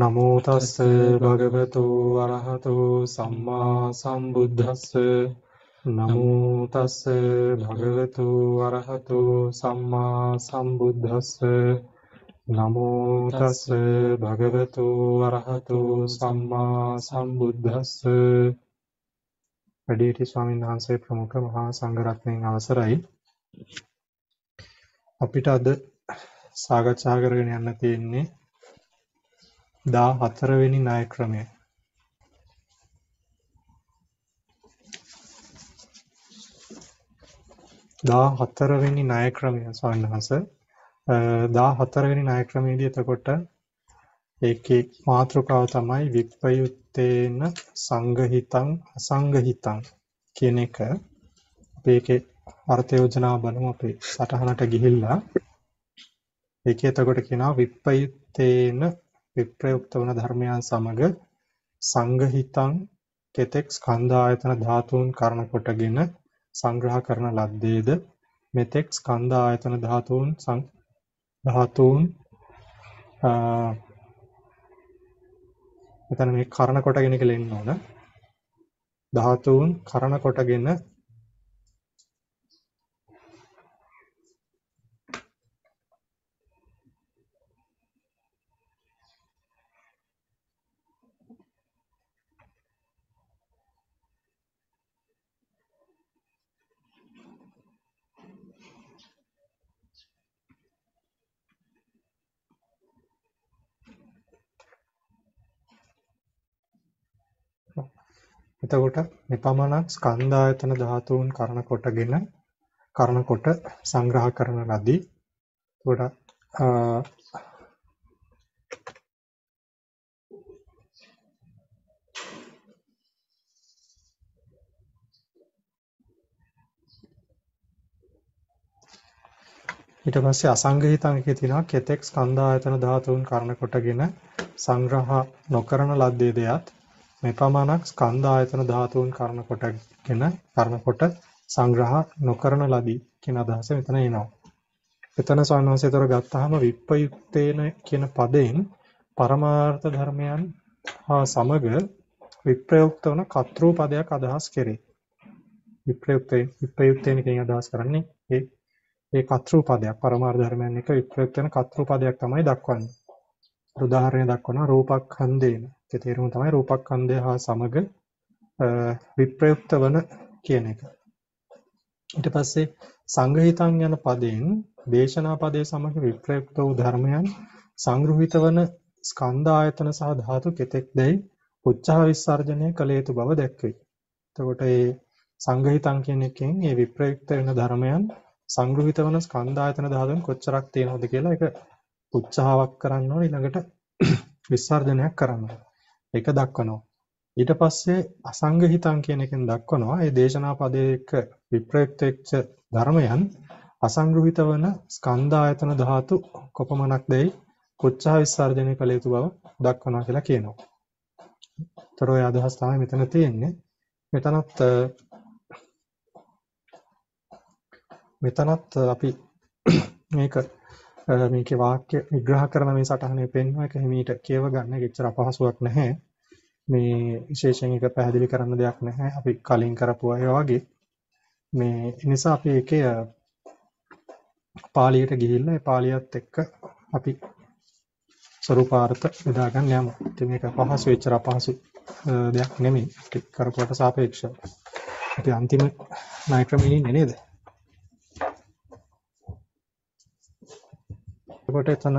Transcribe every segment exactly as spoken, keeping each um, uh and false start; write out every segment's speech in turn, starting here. नमो तस्से भगवतो अरहतो सम्मा सम्बुद्धस्से। नमो तस्से भगवतो अरहतो सम्मा सम्बुद्धस्से। नमो तस्से भगवतो अरहतो सम्मा सम्बुद्धस्से। වැඩිහිටි ස්වාමීන් වහන්සේ ප්‍රමුඛ මහා සංඝරත්නයන් අවසරයි. අපිට අද සාකච්ඡා කරගෙන යන්න තියෙන්නේ දාහතර වෙනි ණය ක්‍රමය. දාහතර වෙනි ණය ක්‍රමය ස්වාමීන් වහන්සේ දාහතර වෙනි ණය ක්‍රමයේදී එතකොට ඒකේ මාතෘකාව තමයි විප්පයුත්තේන සංඝහිතං අසංඝහිතං කියන එක. අපි ඒකේ අර්ථ යෝජනා බලමු අපි සටහනට ගිහිල්ලා. ඒකේ එතකොට කියනවා විප්පයුත්තේන විප්‍රයුක්ත වන ධර්මයන් සමග සංඝහිතං කෙතෙක් ස්කන්ධ ආයතන ධාතුන් කරණ කොටගෙන සංග්‍රහ කරන ලද්දේද මෙතෙක් ස්කන්ධ ආයතන ධාතුන් ධාතුන් මෙතන මේ කරණ කොටගෙන කියලා එන්න ඕන. ධාතුන් කරණ කොටගෙන එතකොට මෙපමණක් ස්කන්ධ ආයතන ධාතුන් කරණ කොටගෙන කරණ කොට සංග්‍රහ කරන ලදී. එතකොට ඊට පස්සේ අසංගහිතං එකේ තියෙනවා කෙතෙක් ස්කන්ධ ආයතන ධාතුන් කරණ කොටගෙන සංග්‍රහ නොකරන ලද්දේ දෙයත් මෙපමණක් ස්කන්ධ ආයතන ධාතුන් කරණ කොටගෙන කරණ කොට සංග්‍රහ නොකරන ලදී කියන අදහස මෙතන එනවා. එතන සානංශයතර ගත්තාම විප්පයුක්තේන කියන පදයෙන් පරමාර්ථ ධර්මයන් හා සමග විප්‍රයුක්ත වන කතෘ පදයක් අදහස් කෙරේ. විප්‍රයුක්තේ විප්‍රයුක්තේන කියන අදහස් කරන්නේ ඒ ඒ කතෘ පදයක් පරමාර්ථ ධර්මයන් එක විප්‍රයුක්ත වෙන කතෘ පදයක් තමයි දක්වන්නේ. උදාහරණයක් දක්වනවා රූපක්ඛන්දේන. ඒ තේරුම තමයි රූපක්ඛන්දය හා සමග විප්‍රයුක්ත වන කියන එක. ඊට පස්සේ සංඝහිතං යන පදයෙන් දේශනා පදයේ සමග විප්‍රයුක්ත වූ ධර්මයන් සංග්‍රහිත වන ස්කන්ධ ආයතන සහ ධාතු කෙතෙක්දයි උච්චා විසර්ජනය කළ යුතු බව දැක්වේ. එතකොට මේ සංඝහිතං කියන එකෙන් මේ විප්‍රයුක්ත වෙන ධර්මයන් සංග්‍රහිත වන ස්කන්ධ ආයතන ධාතුන් කොච්චරක් තියෙනවද කියලා ඒක උච්චාවක් කරන්න ඕන ඊළඟට විසර්ජනයක් කරනවා. ඒක දක්වනවා. ඊට පස්සේ අසංඝහිතං කියන එකෙන් දක්වනවා මේ දේශනා පදයක විප්‍රයුක්ත වෙච්ච ධර්මයන් අසංග්‍රහිත වන ස්කන්ධ ආයතන ධාතු කොපමණක් දෙයි කොච්චා විසර්ජනය කළ යුතු බව දක්වනවා කියලා කියනවා. ඒතර ඔය අදහස් තමයි මෙතන තියෙන්නේ. මෙතනත් මෙතනත් අපි මේක මේකේ වාක්‍ය විග්‍රහ කරන මේ සටහනේ පෙන්වන එක හිමීට කියව ගන්න එක එච්චර අපහසුයක් නැහැ. මේ විශේෂයෙන් එක පැහැදිලි කරන්න දෙයක් නැහැ. අපි කලින් කරපු අය වගේ මේ ඒ නිසා අපි ඒකේ පාලියට ගිහිල්ලා ඒ පාලියත් එක්ක අපි ස්වරූපාර්ථ යොදා ගන්න යමු. ඉතින් මේක පහසු එච්චර අපහසු දෙයක් නෙමෙයි. ටික කරපුවට සාපේක්ෂව. අපි අන්තිම නයිට්‍රමින් ඉන්නේ නේද? කොට එතන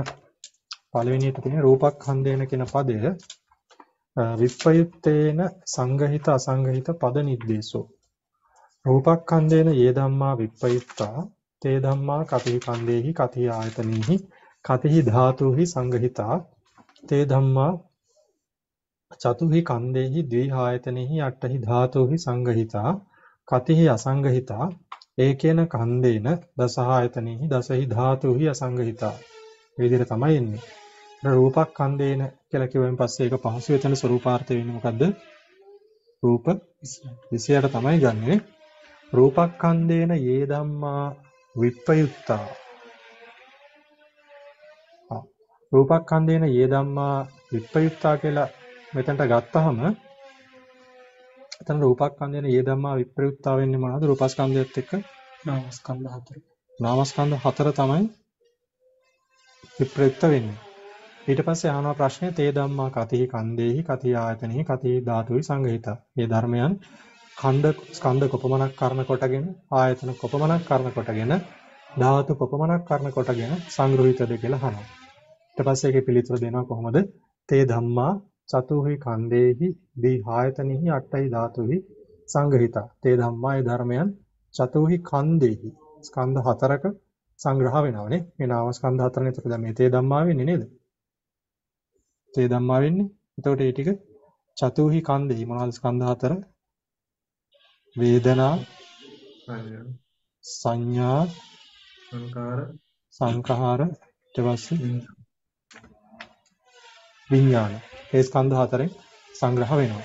පළවෙනියට තියෙන රූපක්ඛන්දේන කියන පදය විප්පයුත්තේන සංඝහිත අසංඝහිත පද නිද්දේශෝ. රූපක්ඛන්දේන යේ ධම්මා විප්පයුත්තා තේ ධම්මා කතිහි කන්දේහි කතිහි ආයතනෙහි කතිහි ධාතුහි සංඝහිතා තේ ධම්මා චතුහි කන්දේහි ද්වි ආයතනෙහි අට්ඨහි ධාතුහි සංඝහිතා කතිහි අසංඝහිතා ඒකේන කන්දේන දස ආයතනෙහි දසහි ධාතුහි අසංඝහිතා. මේ විදිහට තමයි එන්නේ. රූපක්ඛන්දේන කියලා කියවෙන් පස්සේ ඒක පහසු වෙන ස්වරූපාර්ථය වෙන්නේ මොකද්ද? රූප විශේෂයට තමයි ගන්නෙ. රූපක්ඛන්දේන යේ ධම්මා විප්පයුත්තා. रूपक्खंडेन ये धम्मा विप्रयुक्ता කියලා මෙතනට ගත්තහම එතන රූපස්කන්ධයන ඒ ධම්මා විප්‍රයුක්තා වෙන්නේ මොනවද? රූපස්කන්ධයත් එක්ක නාමස්කන්ධ හතර. නාමස්කන්ධ හතර තමයි විප්‍රයුක්ත වෙන්නේ. ඊට පස්සේ අහනවා ප්‍රශ්නේ තේ ධම්මා කතිහි කන්දේහි කතිහි ආයතනෙහි කතිහි ධාතුයි සංගහිතා. මේ ධර්මයන් ඛණ්ඩ ස්කන්ධ කොපමණක් කරන කොටගෙන ආයතන කොපමණක් කරන කොටගෙන ධාතු කොපමණක් කරන කොටගෙන සංග්‍රහිතද කියලා අහනවා. ඊට පස්සේ ඒකේ පිළිතුර දෙනවා කොහොමද? තේ ධම්මා चतुहि खंडेहि दिहायतनिहि अट्टहि धातुहि संगहिता ते धम्माय धर्मयन चतुहि खंडेहि स्कंध හතරක සංග්‍රහ වෙනවනේ මේ නාම ස්කන්ධ හතරනේ එතකොට දැන් මේ තේ ධම්මා වෙන්නේ නේද තේ ධම්මා වෙන්නේ එතකොට මේ ටික චතුහි කන්දෙහි මොනවාද ස්කන්ධ හතර වේදනා සංඥා සංකාර සංඛාර ඊට පස්සේ විඥාන ඒ ස්කන්ධ හතරෙන් සංග්‍රහ වෙනවා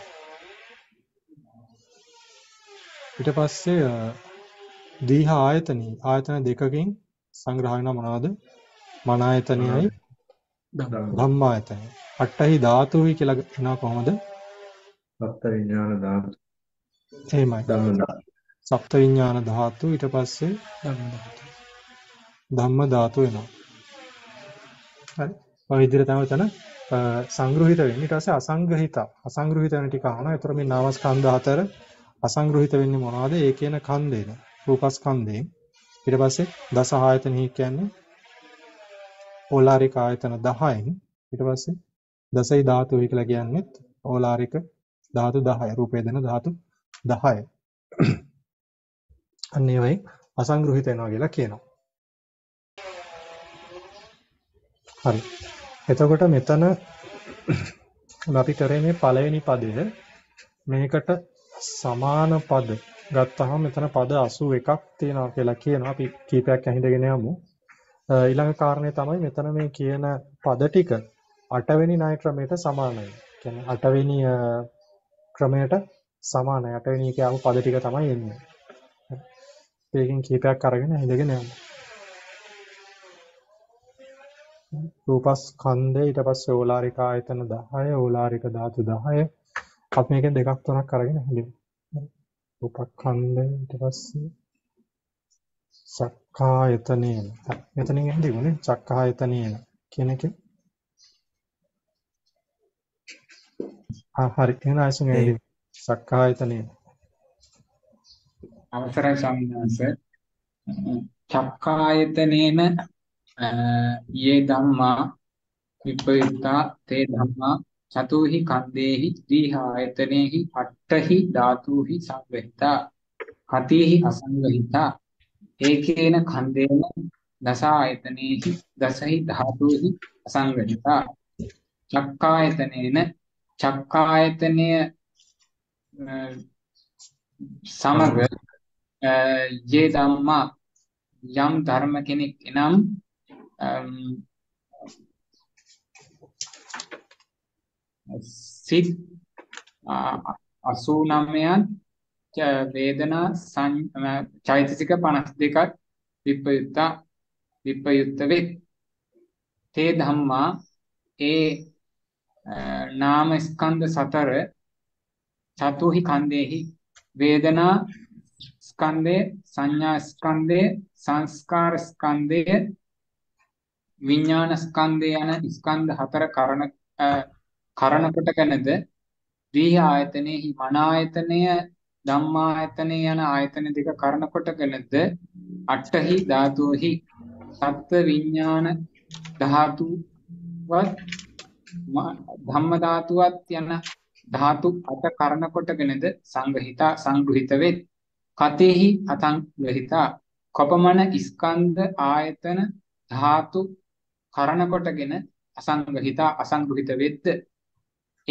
ඊට පස්සේ දීහ ආයතනී ආයතන දෙකකින් සංග්‍රහ වෙනවා මොනවද මන ආයතනයයි ධම්ම ආයතනය අටහි ධාතුයි කියලා කියනවා කොහොමද සප්ත විඥාන ධාතු එහෙමයි සප්ත විඥාන ධාතු ඊට පස්සේ ධම්ම ධාතු වෙනවා හරි ඔය විදිහට තමයි තන සංග්‍රහිත වෙන්නේ ඊට පස්සේ අසංග්‍රහිත අසංග්‍රහිත වෙන ටික අහනවා. ඒතර මේ නාමස්කන්ධ හතර අසංග්‍රහිත වෙන්නේ මොනවද? ඒ කියන කන්දේන රූපස්කන්ධයෙන්. ඊට පස්සේ දස ආයතනෙහි කියන්නේ ඕලාරික ආයතන දහයෙන්. ඊට පස්සේ දසයි ධාතු කියලා කියන්නේ ඕලාරික ධාතු දහය. රූපේ දෙන ධාතු දහය. අන්න ඒ වගේ අසංග්‍රහිත වෙනවා කියලා කියනවා. හරි. එතකොට මෙතන අපි කරේ මේ පළවෙනි පදය මේකට සමාන පද ගත්තාම මෙතන පද අසූ එකක් තියෙනවා කියලා කියනවා. අපි කීපයක් ඇහිඳගෙන යමු. ඊළඟ කාරණේ තමයි මෙතන මේ කියන පද ටික අට වෙනි ණය ක්‍රමයට සමානයි. කියන්නේ අට වෙනි ක්‍රමයට සමානයි. අට වෙනි එකේ ආපු පද ටික තමයි එන්නේ. ඒකෙන් කීපයක් අරගෙන ඇහිඳගෙන යමු. රූපස්කන්ධය ඊට පස්සේ ඕලාරික ආයතන දහය ඕලාරික ධාතු දහය අපි මේකෙන් දෙකක් තුනක් අරගෙන හඳුනමු රූපස්කන්ධය ඊට පස්සේ සක්කායතනේන මෙතනින් හඳුනන්නේ සක්කායතනේන කියන එක ආ හරි එන අසුනේ සක්කායතනේන අවසරයි සම්මාස සක්කායතනේන ये धम्मा विपयुक्ता ते धम्मा चतुहि खंडेहि द्विहायतनेहि अट्टहि धातुहि संगहिता कतिहि असंगहिता एकेन खंडेन दशायतनेहि दशहि धातुहि असंगहिता चक्कायतनेन चक्कायतने समग ये धम्मा यम धर्म केने इनम සිත් අසූනමයන් වේදනා චෛතසික පනස් දෙකක් විප්‍රයුක්ත විප්‍රයුක්ත වේ තේ ධම්මා ඒ නාම ස්කන්ධ සතර චතුහි කන්දේහි වේදනා ස්කන්ධය සංඥා ස්කන්ධය සංස්කාර ස්කන්ධය විඥාන ස්කන්ධය යන ස්කන්ධ හතර කරණ කරණ කොටගෙනද දී ආයතනෙහි මන ආයතනය ධම්මා ආයතනය යන ආයතන දෙක කරණ කොටගෙනද අටහි ධාතුෙහි සත්ත්ව විඥාන ධාතුවත් ධම්ම ධාතුවත් යන ධාතු අට කරණ කොටගෙනද සංගහිත සංගෘහිත වේ කතේහි අසංගහිත කොපමණ ස්කන්ධ ආයතන ධාතු කරණ කොටගෙන අසංගහිතා අසංගෘහිත වෙද්ද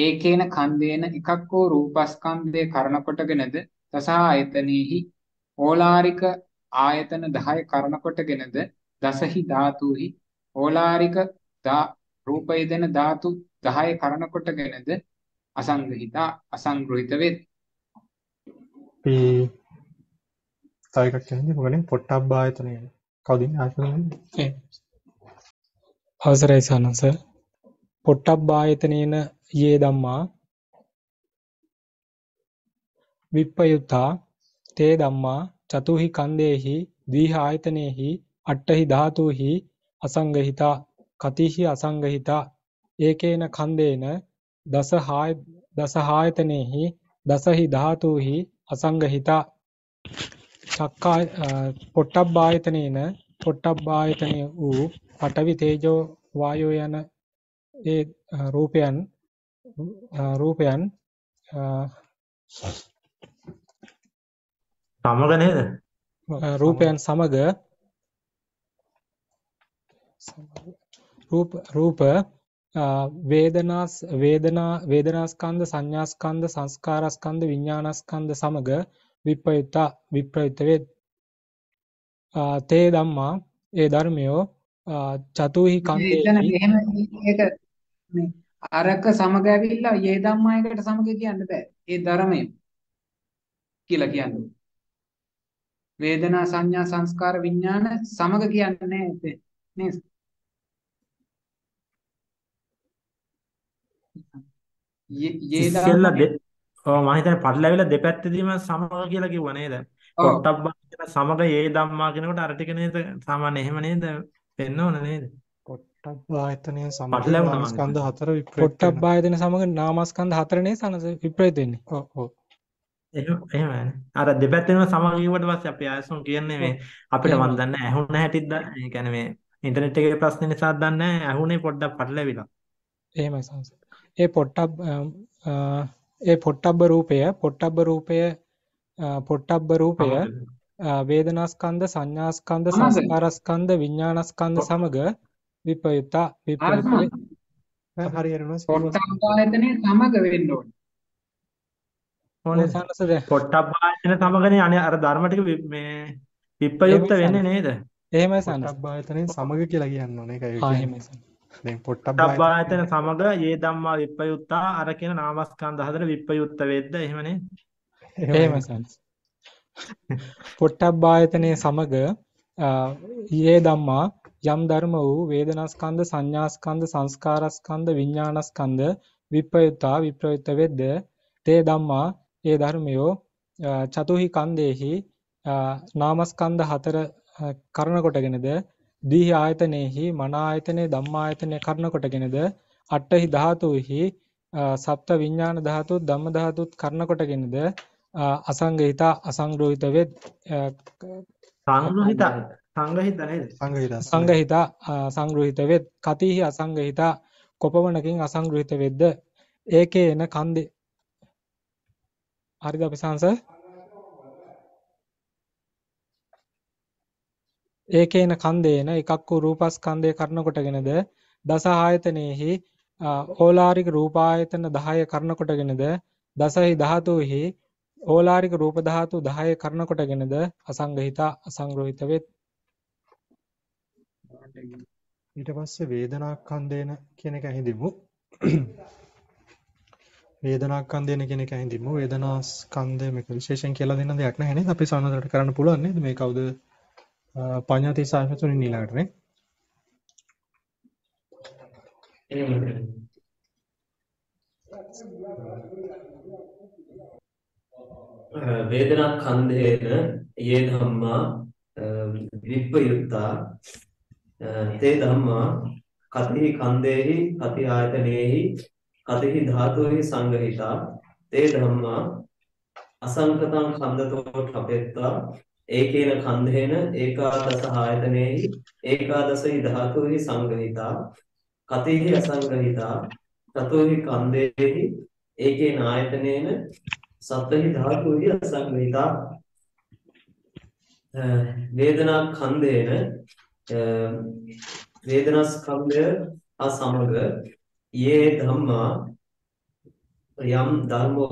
ඒකේන කන්දේන එකක් හෝ රූපස්කන්ධේ කරණ කොටගෙනද දස ආයතනෙහි ඕලාරික ආයතන දහය කරණ කොටගෙනද දසහි ධාතුහි ඕලාරික රූපය දෙන ධාතු දහය කරණ කොටගෙනද අසංගහිතා අසංගෘහිත වෙද්ද මේ තව එකක් කියන්නේ මොකලින් පොට්ටබ්බ ආයතනය කවුදින් ආයතනය අවසරයි සානන් සර් පොට්ටබ්බායතනේන යේ ධම්මා විප්පයුත්තා තේ ධම්මා චතුහි කන්දේහි ද්විහ ආයතනේහි අට්ඨහි ධාතුහි असंगहिता कतिहि असंगहिता एकेन खंदेन दसहाय दसहायतनेहि दसहि धातुहि असंगहिता चक्का पोट्टब्बायतनेन पोट्टब्बायतने उ पटवि तेजो वायुयन ए रूपयन रूपयन समग नේද रूपयन समग रूप रूप वेदना वेदना वेदनास्कंद संज्ञास्कंद संस्कारस्कंद विज्ञानस्कंद समग विपयुत विप्रयुतवेद ते धम्मा ए धर्मयो चतुहि कांदे අරක සමග ඇවිල්ලා ඒ ධම්මයකට සමග කියන්න බෑ ඒ ධර්මය කියලා කියන්නේ වේදනා සංඥා සංස්කාර විඥාන සමග කියන්නේ නෑ ඉතින් නේද ඔව් මම හිතන්නේ පටලැවිලා දෙපැත්තදීම සමග කියලා කිව්වා නේද පොට්ටබ්බා කියන සමග ඒ ධම්මා කියනකොට අර ටික නේද සාමාන්‍ය එහෙම නේද වෙන්න ඕන නේද पोट्टब्बायतने समग नामस्कंध හතර විප්‍රයුත पोट्टब्बायतने समग नामस्कंध හතර නේ සනස විප්‍රයුත වෙන්නේ ඔව් ඔව් එහෙම එහෙමයි අර දෙපැත්තේම සමග කියවට පස්සේ අපි ආයෙසොන් කියන්නේ මේ අපිට මන් දන්නේ ඇහුණ හැටිද ඒ කියන්නේ මේ ඉන්ටර්නෙට් එකේ ප්‍රශ්න නිසා දන්නේ ඇහුනේ පොඩ්ඩක් පටලැවිලා එහෙමයි සනස ඒ පොට්ටබ් ඒ පොට්ටබ්බ රූපය පොට්ටබ්බ රූපය පොට්ටබ්බ රූපය වේදනාස්කන්ධ සංඥාස්කන්ධ සංස්කාරස්කන්ධ විඥානස්කන්ධ සමග विपयुता विपयुत हरिहरनोस पोट्टब्बायतने समग වෙන්න ඕනේ ඕනේ සනස දැන් පොට්ටබ්බායතන සමගනේ අනේ අර ධර්ම ටික මේ විප්පයුක්ත වෙන්නේ නේද එහෙමයි සනස පොට්ටබ්බායතනේ සමග කියලා කියන්න ඕනේ ඒකයි ආ එහෙමයි සනස දැන් පොට්ටබ්බායතන සමග යේ ධම්මා විප්පයුත්තා අර කියන නාමස්කන්ධ හතර විප්පයුක්ත වෙද්ද එහෙමනේ එහෙමයි සනස පොට්ටබ්බායතනේ සමග යේ ධම්මා यम धर्म वेदनास्कंद संज्ञास्कंद संस्कारस्कंद विज्ञानस्कंद विपयुता विप्रयुत वेद ते धम्मा ये धर्मयो चतुहि कंदेहि नामस्कंद हतर कर्ण कोटगेनद द्वि आयतनेहि मन आयतने धम्मा आयतने कर्ण कोटगेनद अट्टहि धातुहि सप्त विज्ञान धातु धम्म धातु कर्ण कोटगेनद असंगहिता असंगृहित वेद संगृहिता සංගහිත නේද සංගහිත සංගහිත සංග්‍රහිත වෙත් කතිහි අසංගහිත කොපමණකින් අසංග්‍රහිත වෙද්ද ඒකේන කන්දේ හරිද අපි සංස ඒකේන කන්දේන එකක් වූ රූපස්කන්ධය කරන කොටගෙනද දස ආයතනෙහි ඕලාරික රූපායතන දහය කරන කොටගෙනද දසහි ධාතුෙහි ඕලාරික රූප ධාතු දහය කරන කොටගෙනද අසංගහිත අසංග්‍රහිත වෙත් ඊට පස්සේ වේදනාඛණ්ඩේන කියන එක ඇහිඳිමු වේදනාඛණ්ඩේන කියන එක ඇහිඳිමු වේදනාස්කන්ධය මේක විශේෂයෙන් කියලා දෙන්න දෙයක් නැහැ නේද අපි සාමාන්‍යයෙන් කරන්න පුළුවන් නේද මේ කවුද පඤ්ඤාති සාහිත්‍යතුණින් ඊළඟට නේ වේදනාඛණ්ඩේන යේ ධම්මා විප්පයුක්තා ते धम्मा कति खंदेहि कति आयतनेहि कति धातुहि संगहिता ते धम्मा असंगतं खंदतो ठपेत्वा एकेन खंदेन एकादश आयतनेहि एकादशहि धातुहि संगहिता कतिहि असंगहिता ततोहि खंदेहि एकेन आयतनेन सप्तहि धातुहि असंगहिता वेदना खंदेन वेदनास्कंधे असमग ये धम्मा यम धर्मो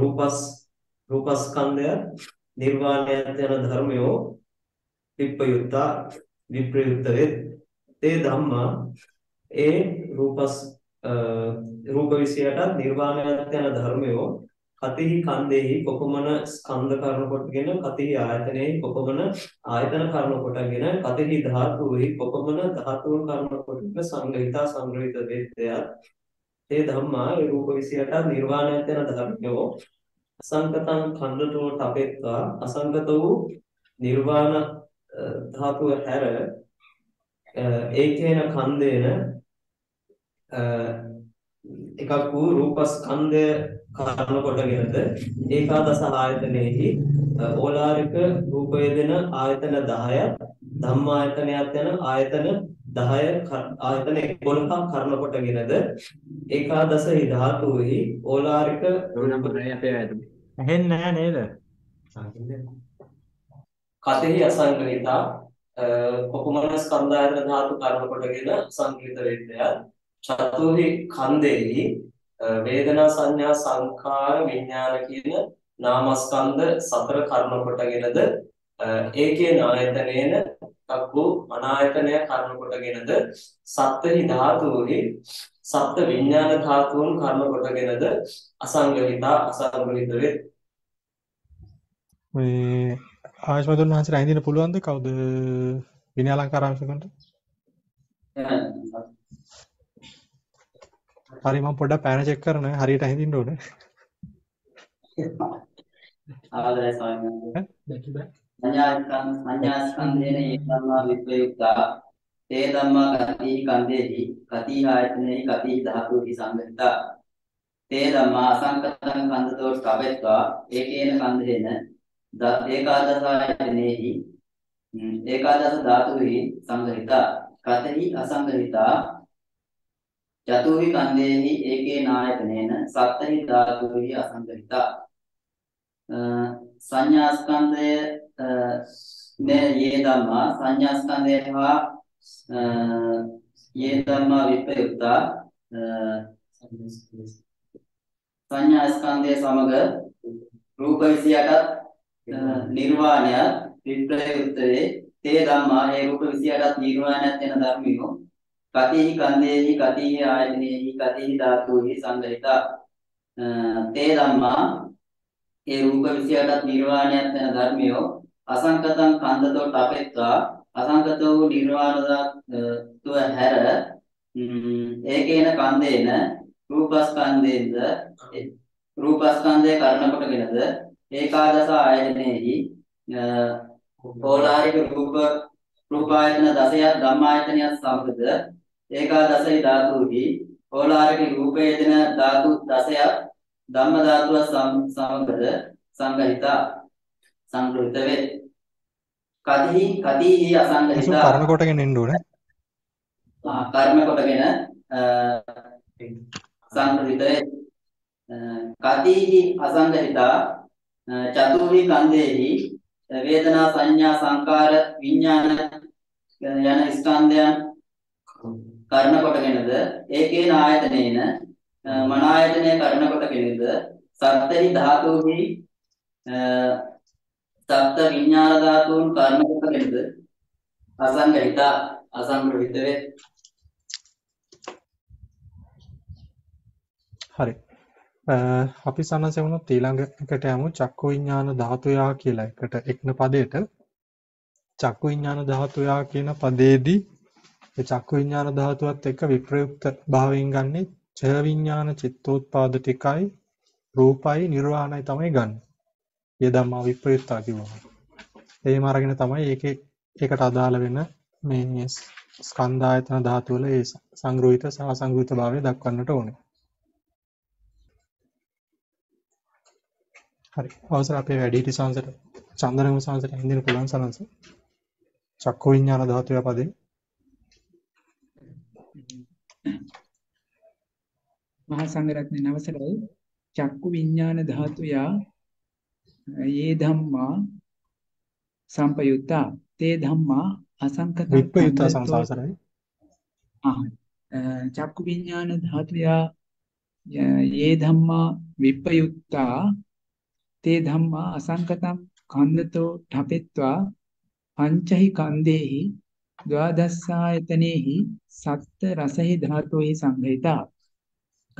रूपस रूपस्कंधे निर्वाणयतेन धर्मयो विपयुता विप्रयुक्तवे ते धम्मा ए रूपस रूप विषयटा निर्वाणयतेन धर्मयो කතෙහි කන්දෙහි කොපමණ ස්කන්ධ කර්ම කොටගෙන කතෙහි ආයතනෙහි කොපමණ ආයතන කර්ම කොටගෙන කතෙහි ධාතුෙහි කොපමණ ධාතුන් කර්ම කොටගෙන සංග්‍රහිතා සංග්‍රහිත වේද්‍යය ඒ ධම්මා රූප විශේෂයට නිර්වාණයත් යන ධර්මයෝ असंगतं खंडतो तपेत्वा असंगतो निर्वाण धातु हर एकेन खंडेन एककु रूपस्कंधे कारण कोटගෙනද एकादश आयतनेहि ඕලාරික රූපය දෙන ආයතන දහය ධම්මායතනයත් යන ආයතන දහය ආයතන එකොළහක් කරන කොටගෙනද ඒකාදස ධාතුෙහි ඕලාරික නම්බරය අපේ ඇහෙන්නේ නැහැ නේද? කතෙහි අසංගලිතා කොපමණ ස්කන්ධ ආයතන ධාතු කරන කොටගෙන සංකලිත වෙන්නේ චතුර්හි ඛණ්ඩෙහි වේදනා සංඥා සංඛාර විඥාන කියන නාමස්කන්ධ සතර කරන කොටගෙනද ඒකේ නායතනේන तक्कु अनायतनय කර්ම කොටගෙනද සත්ත්ව ධාතුන්හි සත්ත්ව විඥාන ධාතුන් කර්ම කොටගෙනද අසංගලිතා අසංගලිත වේ මේ ආශ්මතුන් වහන්සේලා ඉදින පුළුවන්ද කවුද විනය අලංකාරාංශකන්ට හරි මම පොඩ්ඩක් පෑන චෙක් කරන හරියට හින්දින්න ඕනේ ආදරය ස්වාමීන් වහන්සේ සංඥාස්කන් සංඥාස්කන්ධේන ඒකම්මා විප්‍රයුක්තා තේ ධම්මා කති කන්දේහි කති ආයතනෙහි කති ධාතුහි සංගතා තේ ධම්මා අසංකතං කන්දතෝ ස්ථවෙත්වා ඒකේන කන්දේන ඒකාදස ආයතනෙහි ඒකාදස ධාතුහි සංගතා කතෙහි අසංගතා චතුහි කන්දේහි ඒකේන ආයතනෙන සත්තහි ධාතුහි අසංගතා संज्ञास्कंधे ने ये धम्मा संज्ञास्कंधे हा ये धम्मा विप्रयुक्ता संज्ञास्कंधे समग्र रूप विषयटात निर्वाणयात विप्रयुक्ते ते धम्मा हे रूप विषयटात निर्वाणयात तेन धर्मियो कतिहि कंधेहि कतिहि आयतनेहि कतिहि धातुहि संगहिता ते धम्मा ඒ රූප විෂයයටත් නිර්වාණයත් යන ධර්මියෝ අසංකතං කන්දතෝ තපෙත්වා අසංකතෝ වූ නිර්වාණාත්ව හැර ඒකේන කන්දේන රූපස්කන්ධේන්ද රූපස්කන්ධේ කරණ කොටගෙනද ඒකාදස ආයතනෙහි ඕලාරික රූප රූපායතන දසයක් ධම්මායතනයත් සමගද ඒකාදසයි ධාතුහි ඕලාරික රූපයේදන ධාතු දසයක් ධම්ම ධාතුව සමගද සංගහිතා සංකෘත වේ කතිහි කතිහි අසංගහිතා කර්ම කොටගෙන එන්න ඕනේ ආ කර්ම කොටගෙන සංකෘත වේ කතිහි අසංගහිතා චතුර්හි කන්දේහි වේදනා සංඥා සංකාර විඥාන යන ස්කන්ධයන් කර්ම කොටගෙනද ඒකේන ආයතනේන मनायतने कर्ण कोटගෙනද සත්තරි ධාතුහි සත්ත විඥාන ධාතුන් කර්ණ කොටගෙනද අසංගිත අසංග්‍රහිත වේ හරි අපි සමන්ස වුණොත් ඊළඟ එකට යමු චක්කු විඥාන ධාතුයා කියලා එකට එක්න පදයට චක්කු විඥාන ධාතුයා කියන පදේදී මේ චක්කු විඥාන ධාතුවත් එක්ක විප්‍රයුක්ත භාවයෙන් ගන්නේ චය විඥාන චිත්තෝත්පාද ටිකයි රූපයි නිර්වාණයි තමයි ගන්න. ඒ ධම්මා විප්‍රයුක්තා කිව්වම. එහෙම අරගෙන තමයි ඒකේ ඒකට අදාළ වෙන මේ ස්කන්ධ ආයතන ධාතු වල ඒ සංග්‍රහිත සහ අසංග්‍රහිත භාවය දක්වන්නට ඕනේ. හරි. අවසර අපේ වැඩිහිටි සංසතර චන්දනම සංසතර හින්දින පුළුවන් සලංස. චක්කු විඥාන ධාතුය පදේ महासंगरत्न अवसरे चक्षु विज्ञान धातुया ये धम्मा संपयुता ते धम्मा असंकतं विपयुता संसारे चक्षु विज्ञान धातुया ये धम्मा विपयुता ते धम्मा असंकतं खंडतो ठपेत्वा पंचहि खंडेहि द्वादशायतनेहि सप्त रसहि धातुहि संगहिता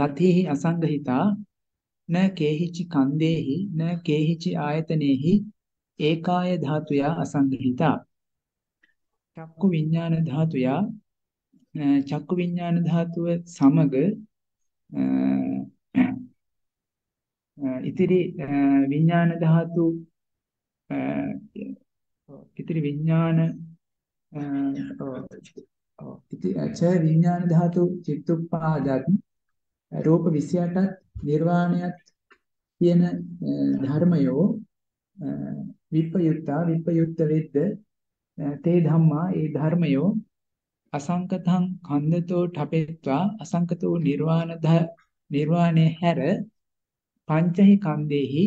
कथि असंगहिता न केहिचि खंदेहि न केहिचि आयतनेहि एकाय धातुया असंगृहीता। चक्षु विज्ञान धातुया चक्षु विज्ञान धातुव समग इतिरि विज्ञान धातु इतिरि विज्ञान अच्छा विज्ञान धातु चित्तुप्पादात् रूप विषयात् निर्वाणयात् येन धर्मयो विपयुक्ता विपयुक्त वेद ते धम्मा ये धर्मयो असंकतं खंडतो ठपेत्वा असंकतो निर्वाण निर्वाणे हेर पंचहि खंडेहि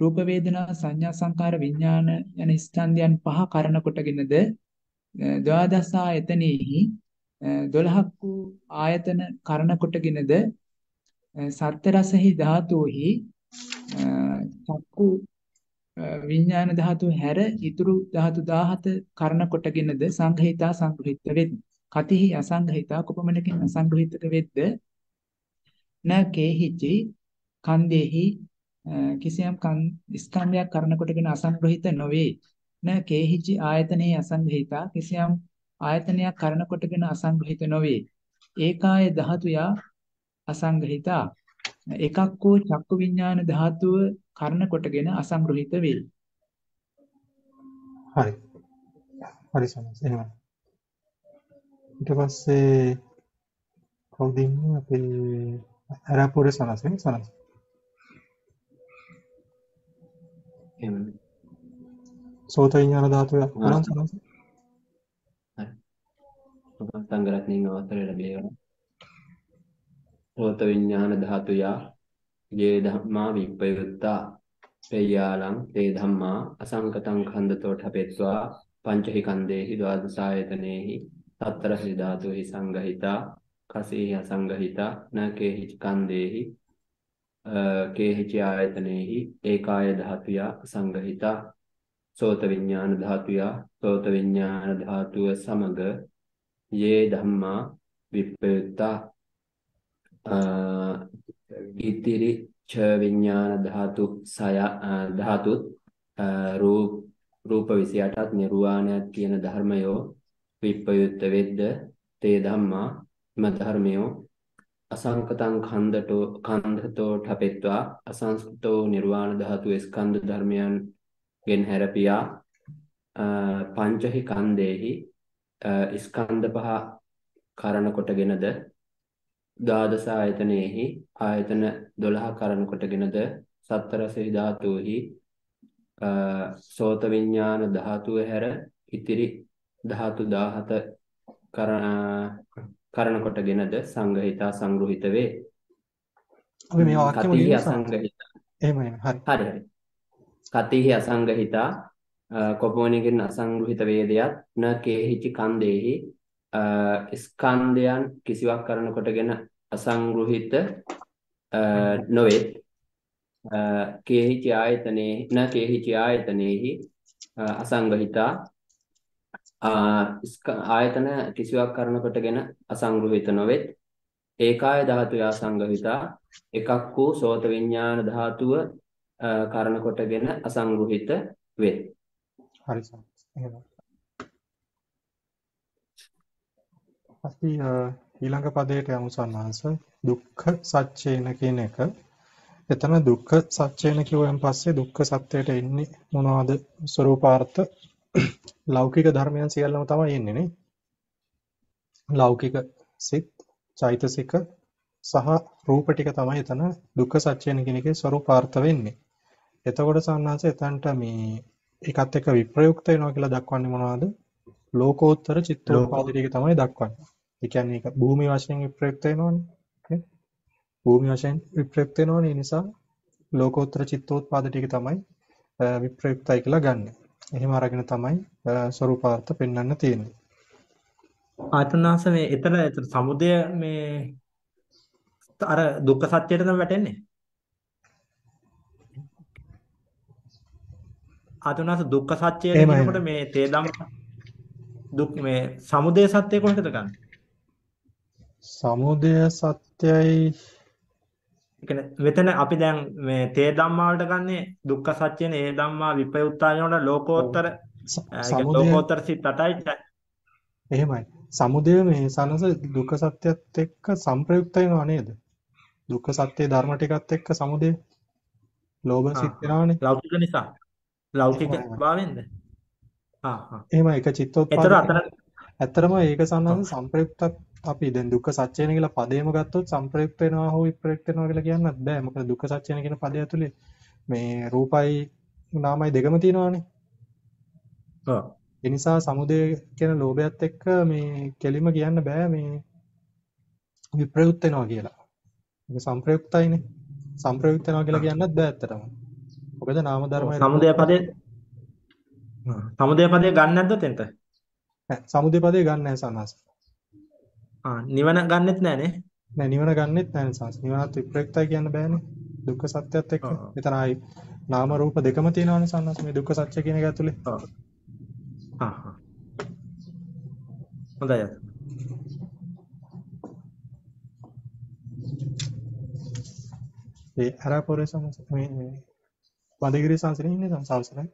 रूप वेदना संज्ञा संकार विज्ञान යන ස්කන්ධයන් පහ කරන කොටගෙනද ද්වාදස ආයතනෙහි දොළහක් වූ ආයතන කරන කොටගෙනද සතරසෙහි ධාතුෙහි චක්කු විඥාන ධාතු හැර ඉතුරු ධාතු දහහත කරන කොටගෙනද සංග්‍රහිතා සංග්‍රහිත වෙත් කතිහි අසංග්‍රහිතා කුපමණකින් අසංග්‍රහිතක වෙද්ද න කේහිචි කන්දෙහි किसियम स्कंधයක් කරන කොටගෙන අසංග්‍රහිත නොවේ න කේහිචි ආයතනේ අසංග්‍රහිතා කිසියම් ආයතනයක් කරන කොටගෙන අසංග්‍රහිත නොවේ ඒකාය ධාතුයා අසංග්‍රහිතා එකක් වූ චක්කු විඥාන ධාතුව කරන කොටගෙන අසංග්‍රහිත වේ। හරි හරි සමස් එහෙනම් ඊට පස්සේ කවුද ඉන්නේ අපේ හරපොරේ සනස් වෙන සනස් සෝත විඥාන ධාතුව කරන් සනස් හරි ඔබ සංග්‍රහණින් අවසරය ලැබේවා। සෝත විඥාන ධාතුය යේ ධම්මා විප්පයුත්තා පේයාලං තේ ධම්මා අසංකතං ඛණ්ඩතෝ ඨපෙත්වා පංචහි ඛණ්ඩේහි ද්වාදසායතනේහි සතරසි ධාතුෙහි සංගහිතා කසේහි අසංගහිතා නකේහි ඛණ්ඩේහි केहिच आयतनेहि एकाय धातुया असंगहिता। सोत विज्ञान धातुया सोत विज्ञान धातुव समग ये धम्मा विपयुक्ता इतिरि च विज्ञान धातु सया धातु रूप रूप विषयात् निर्वाणात् येन धर्मयो विपयुक्त वेद ते धम्मा मधर्मयो असंकतं खंडतो खंडतो ठपेत्वा असंस्कृतो निर्वाण धातु स्कंध धर्मयन ගෙන්හැරපියා පංචහි කන්දේහි ස්කන්ධ පහ කරන කොටගෙනද ද්වාදස ආයතනෙහි ආයතන දොළහ කරන කොටගෙනද සතරසෙහි ධාතුෙහි සෝත විඥාන ධාතුව හැර ඉතිරි ධාතු දහහත කරන කරන කොටගෙනද සංගහිතා සංග්‍රහිත වේ। අපි මේ වාක්‍යෙම ලියන සංගහිතා එහෙම එහෙම හරි හරි කතිහි අසංගහිතා කොපමණකින් අසංග්‍රහිත වේදයක් න කේහිචි කන්දේහි ස්කන්ධයන් කිසිවක් කරන කොටගෙන අසංග්‍රහිත නොවේ කේහිචි ආයතනේ න කේහිචි ආයතනේහි අසංගහිතා ආයතන කිසිවක් කරනකොටගෙන අසංග්‍රහිත නොවෙත් ඒකාය ධාතුය අසංග්‍රහිතා එකක් වූ සෝත විඥාන ධාතුව කරනකොටගෙන අසංග්‍රහිත වේ। හරි සම් එහෙනම් අපි ඊළඟ පදයට යමු සම්මාංශ දුක්ඛ සත්‍යේන කියන එක। එතන දුක්ඛ සත්‍යේන කියවෙන් පස්සේ දුක්ඛ සත්‍යයට එන්නේ මොනවද ස්වરૂපාර්ථ लौकिक धर्मयन सियल्लम තමයි එන්නේ නේ ලෞකික සිත් චෛතසික සහ රූප ටික තමයි එතන දුක්ඛ සත්‍යයන කියන එකේ ස්වરૂපාර්ථ වෙන්නේ। එතකොට සම්මාස එතනට මේ එකත් එක්ක විප්‍රයුක්ත වෙනවා කියලා දක්වන්නේ මොනවද ලෝකෝත්තර චිත්තෝපාදී ටික තමයි දක්වන්නේ। ඒ කියන්නේ ඒක භූමි වශයෙන් විප්‍රයුක්ත වෙනවනේ භූමි වශයෙන් විප්‍රයුක්ත වෙනවනේ ඒ නිසා ලෝකෝත්තර චිත්තෝපාදී ටික තමයි විප්‍රයුක්තයි කියලා ගන්නෙ। එහෙම අරගෙන තමයි ස්වરૂපාර්ථ පෙන්වන්න තියෙන්නේ। ආතනස මේ එතන එතන සමුදය මේ අර දුක්ඛ සත්‍යයට තමයි වැටෙන්නේ। ආතනස දුක්ඛ සත්‍යය කියනකොට මේ තේදම් දුක් මේ සමුදය සත්‍ය කොහෙද ගන්න සමුදය සත්‍යයි කියන්නේ මෙතන අපි දැන් මේ තේ ධම්මාවලට ගන්නේ දුක්ඛ සත්‍යනේ. ඒ ධම්මා විපයුත්තාන වල ලෝකෝත්තර ලෝකෝත්තර සිත් අටයි. එහෙමයි. සමුදය මේ සනස දුක්ඛ සත්‍යයත් එක්ක සම්ප්‍රයුක්ත වෙනවා නේද? දුක්ඛ සත්‍ය ධර්ම ටිකත් එක්ක සමුදය ලෝභ සිත් වෙනවානේ. ලෞකික නිසා. ලෞකික භාවෙන්ද? ආ ආ. එහෙමයි. ඒක චිත්තෝත්පාදය. ඇත්තරම ඒක සනස සම්ප්‍රයුක්තත් අපි දැන් දුක්ඛ සත්‍යයන කියලා පදේම ගත්තොත් සම්ප්‍රයුක්ත වෙනවා හෝ විප්‍රයුක්ත වෙනවා කියලා කියන්නත් බෑ. මොකද දුක්ඛ සත්‍යයන කියන පදය ඇතුලේ මේ රූපයි නාමයි දෙකම තියෙනවානේ. ඔව්. ඒ නිසා සමුදය කියන ලෝභයත් එක්ක මේ කෙලිම කියන්න බෑ මේ විප්‍රයුක්ත වෙනවා කියලා. ඒක සම්ප්‍රයුක්තයිනේ. සම්ප්‍රයුක්ත වෙනවා කියලා කියන්නත් බෑ ඇත්තටම. මොකද නාම ධර්මයි සමුදය පදේ සමුදය පදේ ගන්න නැද්ද තෙන්ට? නැහැ. සමුදය පදේ ගන්න නැහැ සාමාන්‍යයෙන්. නිවන ගන්නෙත් නැහනේ. නෑ නිවන ගන්නෙත් නැහැ සංස්. නිවනත් විප්‍රයුක්තයි කියන්න බෑනේ. දුක්ඛ සත්‍යයත් එක්ක. මෙතන ආයි නාම රූප දෙකම තියෙනවානේ සංස් මේ දුක්ඛ සත්‍ය කියන එක ඇතුලේ. ආ. ආ. හොඳයි. ඒ හරපොරේ සංස් මේ මේ වදගිරි සංස්නේ ඉන්නේ සංසාවසනේ.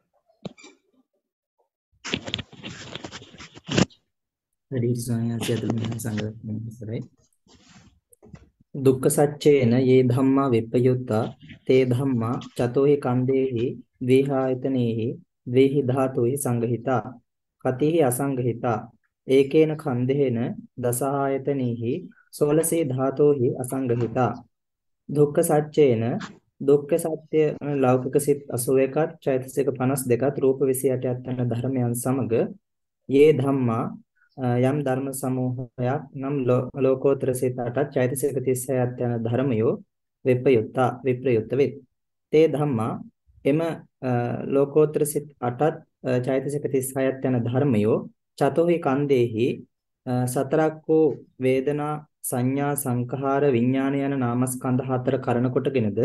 දුක්ඛ සච්චේන යේ ධම්මා විප්පයුත්තා තේ ධම්මා චතෝහි කන්දේහි ද්වේහායතනේහි ද්වේහි ධාතුහි සංගහිතා කතිහි අසංගහිතා ඒකේන කන්දේන දසආයතනේහි සෝලසේ ධාතෝහි අසංගහිතා දුක්ඛ සච්චේන දුක්ඛ සත්‍ය ලෞකික සිත් අසූ එකක් චෛතසික පනස් දෙකක් රූප විසි අටක් යන ධර්මයන් සමග යේ ධම්මා යම් ධර්ම සමූහයක් නම් ලෝකෝත්තර සිත අටක් චෛතසික තිස් හයක් යන ධර්මයෝ විප්‍රයුක්ත විප්‍රයුක්ත වේ. තේ ධම්මා එම ලෝකෝත්තර සිත අටක් චෛතසික තිස් හයක් යන ධර්මයෝ චතෝහි කන්දේහි සතරක් වූ වේදනා සංඥා සංඛාර විඥාන යන නාමස්කන්ධ හතර කරණ කොටගෙනද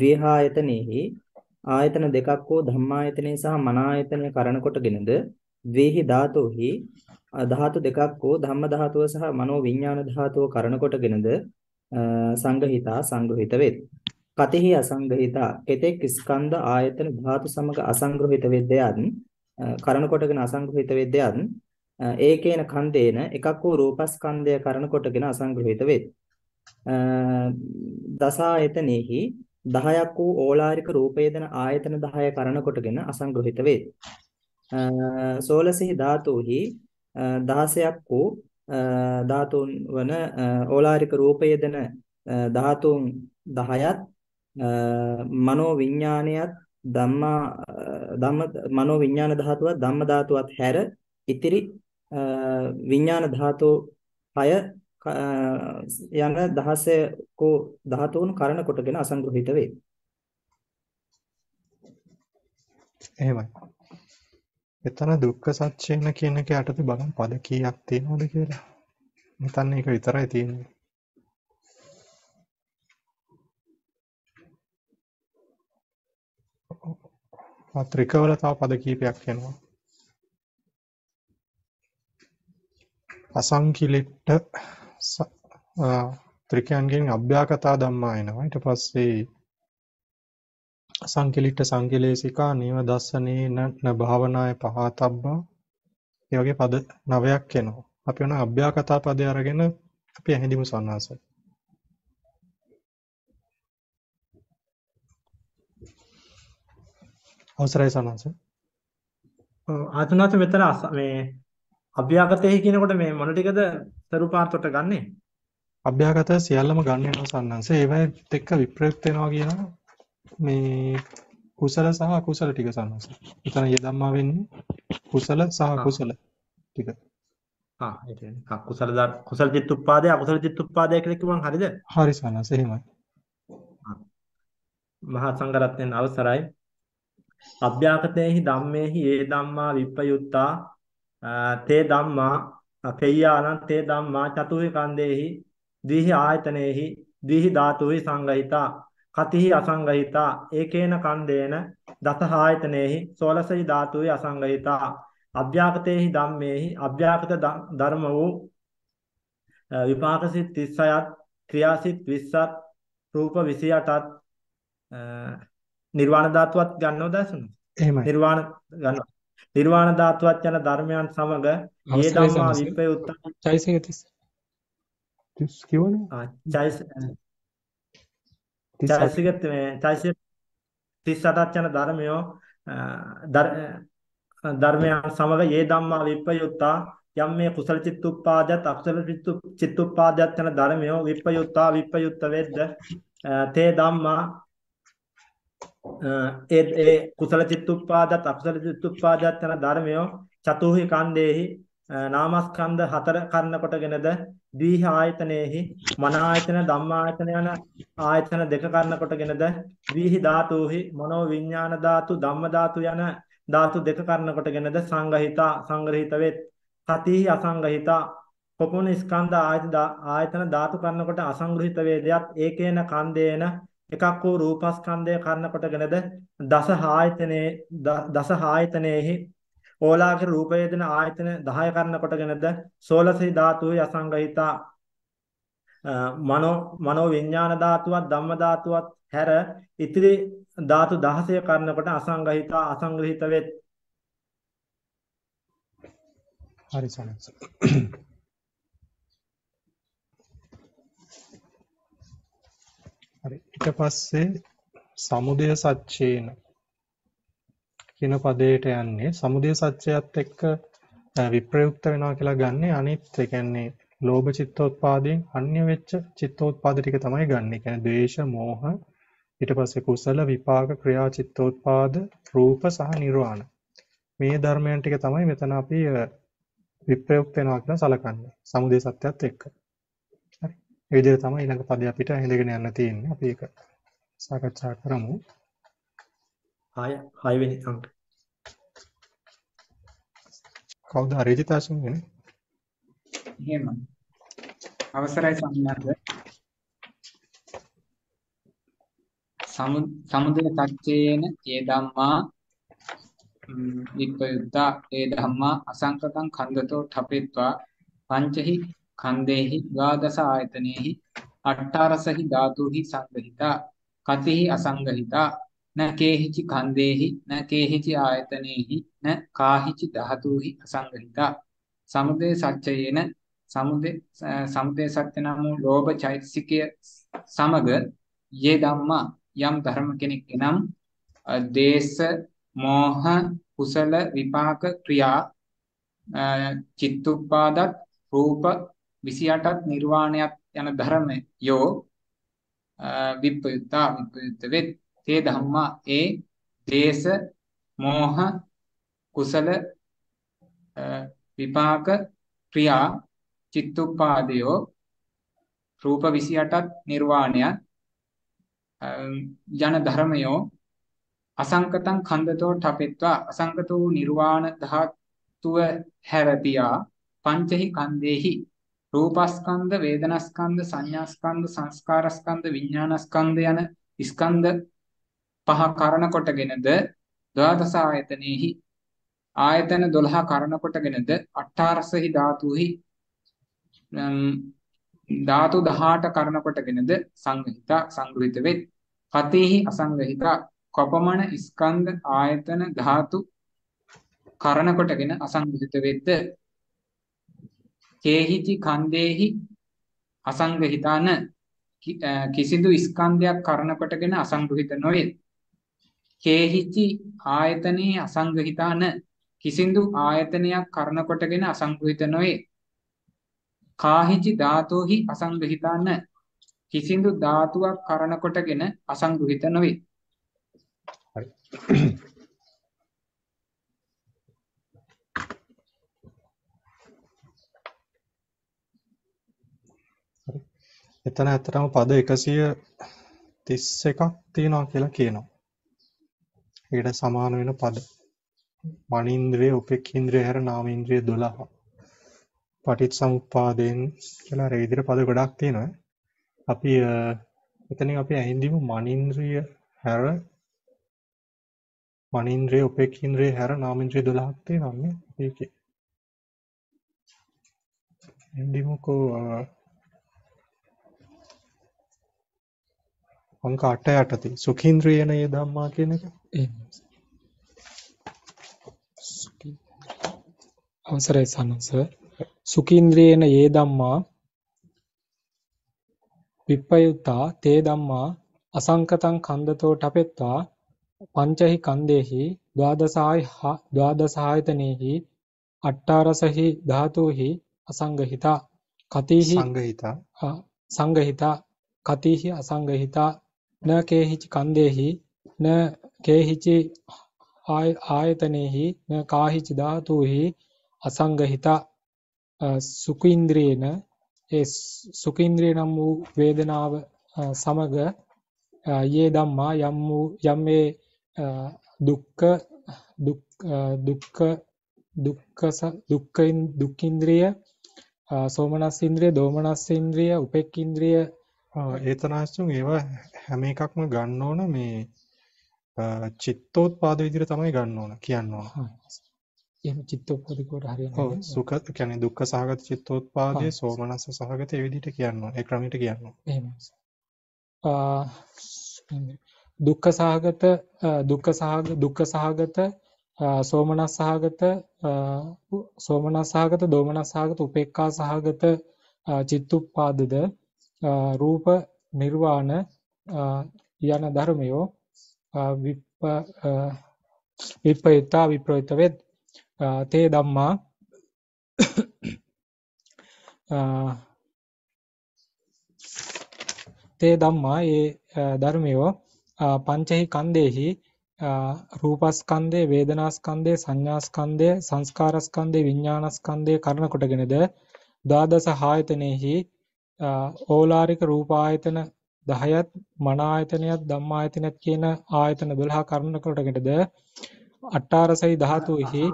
ද්වේහායතනෙහි ආයතන දෙකක් වූ ධම්මායතනය සහ මනායතනය කරණ කොටගෙනද ද්වේහි ධාතෝහි ධාතු දෙකක් වූ ධම්ම ධාතුව සහ මනෝ විඥාන ධාතුව කරණ කොටගෙනද සංගහිතා සංග්‍රහිත වෙත්. කතෙහි අසංගහිතා කෙතෙක් ස්කන්ධ ආයතන ධාතු සමග අසංග්‍රහිත වෙද්දයන් කරණ කොටගෙන අසංග්‍රහිත වෙද්දයන් ඒකේන කන්දේන එකක් වූ රූපස්කන්ධය කරණ කොටගෙන අසංග්‍රහිත වෙත්. දසආයතනෙහි දහයක් වූ ඕලාරික රූපේදන ආයතන දහය කරණ කොටගෙන අසංග්‍රහිත වෙත්. සෝලසෙහි ධාතුහි දහසයක් වූ ධාතුන් වන ඕලාරික රූපයේදන ධාතුන් දහයත් මනෝ විඥානයත් ධම්මා ධම්ම මනෝ විඥාන ධාතුවත් ධම්ම ධාතුවත් හැර ඉතිරි විඥාන ධාතු හය යන දහසක ධාතුන් කරණ කොටගෙන අසංග්‍රහිත වේ. එහෙමයි. එතන දුක්ඛ සත්‍යන කියන එක යටතේ බලන්න පද කීයක් තියෙනවද කියලා. මෙතන ඒක විතරයි තියෙන්නේ. මාත්‍රිකවල තව පද කීපයක් වෙනවා. අසංකීලිට ත්‍රිකයන්ගෙන් අභ්‍යාකතා ධම්මා එනවා. ඊට පස්සේ සංකලිට සංකලේශිකා නීව දස්සනේ නන භාවනාය පහතබ්බා ඒ වගේ පද නවයක් එනවා. අපි වෙන අභ්‍යාකතා පදේ අරගෙන අපි ඇහිඳිමු සන්නාස. අවසරයි සන්නාස. ආතනත මෙතන මේ අභ්‍යාකතේ කියනකොට මේ මොන ටිකද ස්වරූපාර්ථයට ගන්නෙ? අභ්‍යාකත සියල්ලම ගන්න වෙනවා සන්නාස. ඒවයි දෙක විප්‍රයුක්ත වෙනවා කියනවා. මේ කුසල සහ අකුසල ටික සම්මස. එතන යදම්මා වෙන්නේ කුසල සහ අකුසල ටික. ආ ඒ කියන්නේ කුසල ද කුසල චිත්ත උප්පාදේ අකුසල චිත්ත උප්පාදේ කියලා කිව්වම හරිද? හරි සනස එහෙමයි. මහා සංඝරත්නයන් අවසරයි. අභ්‍යාකතේහි ධම්මේහි ඒ ධම්මා විප්පයුත්තා තේ ධම්මා අපේයානං තේ ධම්මා චතුහි කන්දේහි ද්විහි ආයතනේහි ද්විහි ධාතුහි සංගහිතා කතිහි අසංගහිතා ඒකේන කන්දේන දසආයතනෙහි සෝලසයි ධාතුයි අසංගහිතා අභ්‍යාකතේහි ධම්මේහි අභ්‍යාකත ධර්ම වූ විපාකසිත තිස් හයක් ක්‍රියාසිත විස්සක් රූප විසිඅටක් නිර්වාණ ධාතුවත් ගන්නවද සුණු? එහෙමයි. නිර්වාණ ගන්නවා. නිර්වාණ ධාතුවත් යන ධර්මයන් සමග ඒ ධම්මා විප්පේ උත්තර චෛසික තිස්. තිස් කියවනේ. ආ චෛස චෛසිකත් මේ චෛසික තිස් අටක් යන ධර්මයෝ ධර්මයන් සමග ඒ ධම්මා විප්පේ උත්තා යම් මේ කුසල චිත්තුප්පාදත් අකුසල චිත්තුප්පාදත් යන ධර්මයෝ විප්පයුත්තා විප්පයුත්ත වෙද්ද තේ ධම්මා ඒ ඒ කුසල චිත්තුප්පාදත් අකුසල චිත්තුප්පාදත් යන ධර්මයෝ චතුහි කන්දේහි නාමස්කන්ධ හතර කන්න කොටගෙනද ද්විහ ආයතනෙහි මන ආයතන ධම්මා ආයතන යන ආයතන දෙක කන්න කොටගෙනද ද්විහි ධාතුහි මනෝ විඥාන ධාතු ධම්ම ධාතු යන ධාතු දෙක කන්න කොටගෙනද සංගහිතා සංග්‍රහිත වෙත් සතිහි අසංගහිත කොපමණ ස්කන්ධ ආයතන ධාතු කරනකොට අසංග්‍රහිත වේදයක් ඒකේන කන්දේන එකක් වූ රූපස්කන්ධය කරනකොටගෙනද දස ආයතනේ දස ආයතනේහි ඕලාගිර රූප වේදන ආයතන දහය කරනකොටගෙනද සෝලසී ධාතුයි අසංගහිත මනෝ මනෝ විඥාන ධාතුවත් ධම්ම ධාතුවත් හැර ඉතිරි ධාතු දහසය කරනකොට අසංගහිත අසංග්‍රහිත වේ. හරි සනස. හරි ඊට පස්සේ සමුදය සත්‍යේන කියන පදයට යන්නේ සමුදය සත්‍යයත් එක්ක විප්‍රයුක්ත වෙනවා කියලා ගන්න. අනිත් ඒ කියන්නේ ලෝභ චිත්තෝත්පාදයෙන් අන්‍ය වෙච්ච චිත්තෝත්පාද ටික තමයි ගන්න. ඒ කියන්නේ ද්වේෂ මෝහ ඊට පස්සේ කුසල විපාක ක්‍රියා චිත්තෝත්පාද රූප සහ නිර්වාණ. මේ ධර්මයන් ටික තමයි මෙතන අපි විප්‍රයුක්ත වෙනවා කියලා සලකන්නේ සමුදේ සත්‍යයත් එක්ක. හරි. මේ විදිහට තමයි ඊළඟ පදේ අපිට හඳගෙන යන්න තියෙන්නේ. අපි ඒක සාකච්ඡා කරමු. හය හය වෙනි අංක. කවුද අරිජිතාසුන් වෙන්නේ? එහෙම. අවසරයි සම්මාර්ථ. සමු සමුදේ සත්‍යේන ඒ ධම්මා විප්පයුත්තා ඒ ධම්මා අසංකතං කන්දතෝ ඨපෙත්වා පංචහි කන්දේහි ද්වාදස ආයතනේහි අට්ඨාරසහි ධාතුහි සංගහිතා කතිහි අසංගහිතා න කේහිච කන්දේහි න කේහිච ආයතනේහි න කාහිච ධාතුහි අසංගහිතා සමුදය සත්‍යයේන සමුදය සමුදය සත්‍ය නම් වූ ලෝභ චෛතසිකය සමග යේ ධම්මා යම් ධර්ම කෙනෙක් එනම් දේශ මෝහ කුසල විපාක ක්‍රියා චිත්තුප්පාදත් රූප විසිඅටත් නිර්වාණයත් යන ධර්මයෝ විප්පයුත්තා විප්පයුත්ත වෙත් තේ ධම්මා ඒ දේශ මෝහ කුසල විපාක ක්‍රියා චිත්තුප්පාදයෝ රූප විසිඅටත් නිර්වාණයත් යන ධර්මයෝ අසංකතං කන්දතෝ ඨපෙත්වා අසංකතෝ නිර්වාණ ධාතුව හැරපියා පංචහි කන්දේහි රූපස්කන්ධ වේදනස්කන්ධ සංඥාස්කන්ධ සංස්කාරස්කන්ධ විඥානස්කන්ධ යන ස්කන්ධ පහ කරණ කොටගෙනද ද්වාදස ආයතනෙහි ආයතන දොළහ කරණ කොටගෙනද අට්ඨාරසහි ධාතුහි ධාතු දහඅට කරණ කොටගෙනද සංගහිත සංග්‍රහිත වෙත් කතේහි අසංගහිත කොපමණ ස්කන්ධ ආයතන ධාතු කරණ කොටගෙන අසංගහිත වෙද්ද කේහිති කන්දේහි අසංගහිතාන කිසිදු ස්කන්ධයක් කරණ කොටගෙන අසංගහිත නොවේ කේහිති ආයතනේ අසංගහිතාන කිසිදු ආයතනයක් කරණ කොටගෙන අසංගහිත නොවේ කාහිචි ධාතෝහි අසංගහිතාන කිසිදු ධාතුවක් කරණ කොටගෙන අසංගහිත නොවේ. එතන ඇත්තටම පද එකසිය තිස් එකක් තියෙනවා කියලා කියනවා. ඒකට සමාන වෙන පද මනින්ද්‍රිය, උපේක්ඛින්ද්‍රිය හැර නාමේන්ද්‍රිය දොළහ. පටිච්චසමුප්පාදයෙන් කියලා ඒ විදිහට පද ගොඩක් තියෙනවා. අපි එතනින් අපි ඇහිඳිමු මනින්ද්‍රිය හැර මනින්ද්‍රය උපේක්ඛින්ද්‍රය හැර නාමින්ද්‍රය දොළහක් තියෙනවා නේ ඒකේ. එන්දිමකෝ अंक अट अटती सुखींद्रियन यदम्मा කියන එක අවසරයි සනස සුඛීන්ද්‍රේන යේ ධම්මා විප්පයුතා තේ ධම්මා අසංකතං කන්දතෝ ඨපෙත්වා පංචහි කන්දේහි ද්වාදසායහ ද්වාදසායතනේහි අට්ඨාරසහි ධාතෝහි අසංගහිතා කතිහි සංගහිතා සංගහිතා කතිහි අසංගහිතා න කේහිච කන්දේහි න කේහිච ආය ආයතනේහි න කාහිච ධාතෝහි असंगहिता सुखींद्रियन ये सुखींद्रियन वेदनाव समग ये धम्मा यम्मु यम्मे दुःख दुःख दुःख दुःख दुःख दुःखींद्रिय सोमनसेंद्रिय दोमनसेंद्रिय उपेक्षेंद्रिय एतनास्तुं एव හැම එකක්ම ගන්න ඕන මේ චිත්තෝත්පාද විදිහට තමයි ගන්න ඕන කියන්න ඕන दुख सहगत चित्तोत्पादे सोमनस्स सहगत दुख सहगत दुख सहग दुख सहगत सोमनस्स सहगत सोमनस्स सहगत दोमनस्स सहगत उपेक्षा सहगत चित्तोत्पादद रूप निर्वाण यान धर्मयो विप विपयुता विपरीतवेद ते धम्मा ते धम्मा ये धर्मयो पंचहि कंदेहि रूपस्कंदे वेदनास्कंदे संज्ञास्कंदे संस्कारस्कंदे विज्ञानस्कंदे करण कोटගෙනද द्वादश आयतनेहि ओलारिक रूपायतन दहयत मनायतनयत धम्मायतनयत කියන ආයතන දොළහ කර්ණ කොටගෙනද අට්ඨාරසයි ධාතුෙහි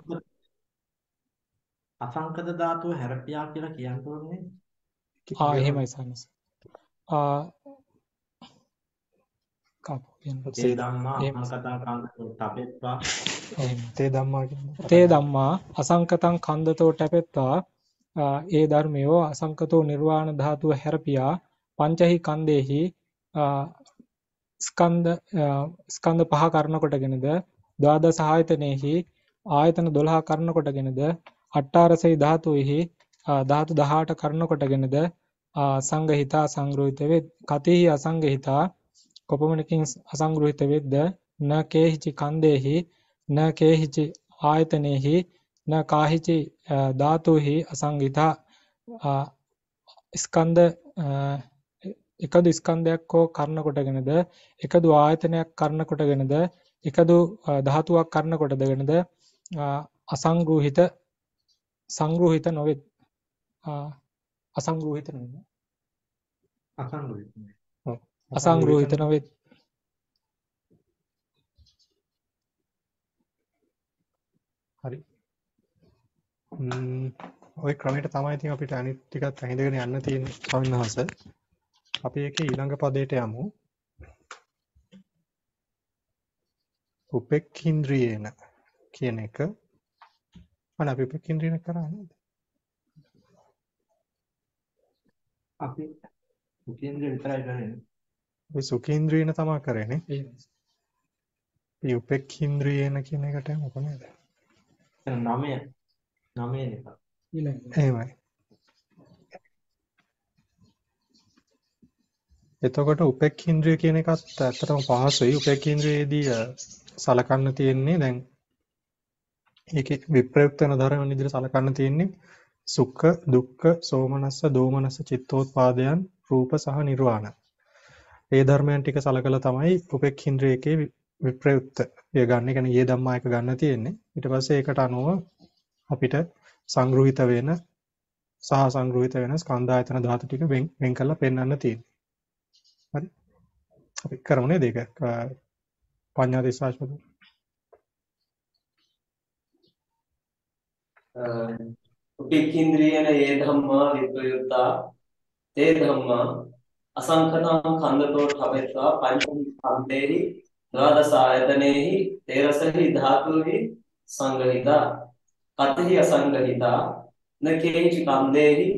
असंकत धातु हेरपिया කියලා කියන්න ඕනේ. ආ එහෙමයි සනස. ආ කපුවෙන් තේ ධම්මා අසංකතං කන්දතෝ ඨපෙත්වා. තේ ධම්මා කියන්නේ තේ ධම්මා අසංකතං කන්දතෝ ඨපෙත්වා. ඒ ධර්මයෝ අසංකතෝ නිර්වාණ ධාතුව හැරපියා පංචහි කන්දේහි ස්කන්ධ ස්කන්ධ පහ කරන කොටගෙනද द्वादश आयतनेहि आयतन දොළහ කරන කොටගෙනද अट्टारसई धातुहि धातु दहाट कर्ण कोटගෙනද संगहिता संगृहित वेद कतिहि असंगहिता कोपमणिकिं असंगृहित वेद न केहिचि कंदेहि न केहिचि आयतनेहि न काहिचि धातुहि असंगहिता स्कंद एकदु स्कंदयक कर्ण कोटගෙනද एकदु आयतनयक कर्ण कोटගෙනද एकदु धातुवक कर्ण कोटගෙනද असंगृहित संग्रहित नवे असंग्रहित नवे असंग्रहित असंग्रहित नवे හරි ඔය ක්‍රමයට තමයි ඉතින් අපිට අනිත් ටිකත් ඇහිඳගෙන යන්න තියෙන්නේ සමින්හස අපි ඒකේ ඊළඟ පදයට යමු උපේක්ඛින්ද්‍රියේන කියන එක අනේ අපි උපේක්ඛින්ද්‍රියන කරා නේද අපි උපේක්ඛින්ද්‍රිය විතරයි කරන්නේ අපි සුඛින්ද්‍රියන තමයි කරන්නේ මේ උපේක්ඛින්ද්‍රියන කියන එකට මොකනද නමය නමය එක ඊළඟ එහෙමයි එතකොට උපේක්ඛින්ද්‍රිය කියන එකත් ඇත්තටම පහසුයි උපේක්ඛින්ද්‍රියේදී සලකන්න තියෙන්නේ දැන් एक विप्रयुक्त धर्म सलकन सुख दुख सोमनस्स दोमनस्स चित्तोत्पादयन् रूप सह निर्वाण ये धर्म सलकल तमई उपेक्षिंद्रिय के विप्रयुक्त ये गाने ये धम्म गणती इट पास एक अट संगृहितवेन सह संगृहितवेन स्कंदायतन धातु वेंकल पेन्न तीन कर्मने देख पान्यादेश उपेक्षिंद्रियन ये धम्मा विप्रयुक्ता ते धम्मा असंकतं खंदतो ඨපෙत्वा पञ्चहि खन्देहि द्वादश आयतनेहि तेरसहि धातुहि संगहिता कतिहि असंगहिता न केहिचि खन्देहि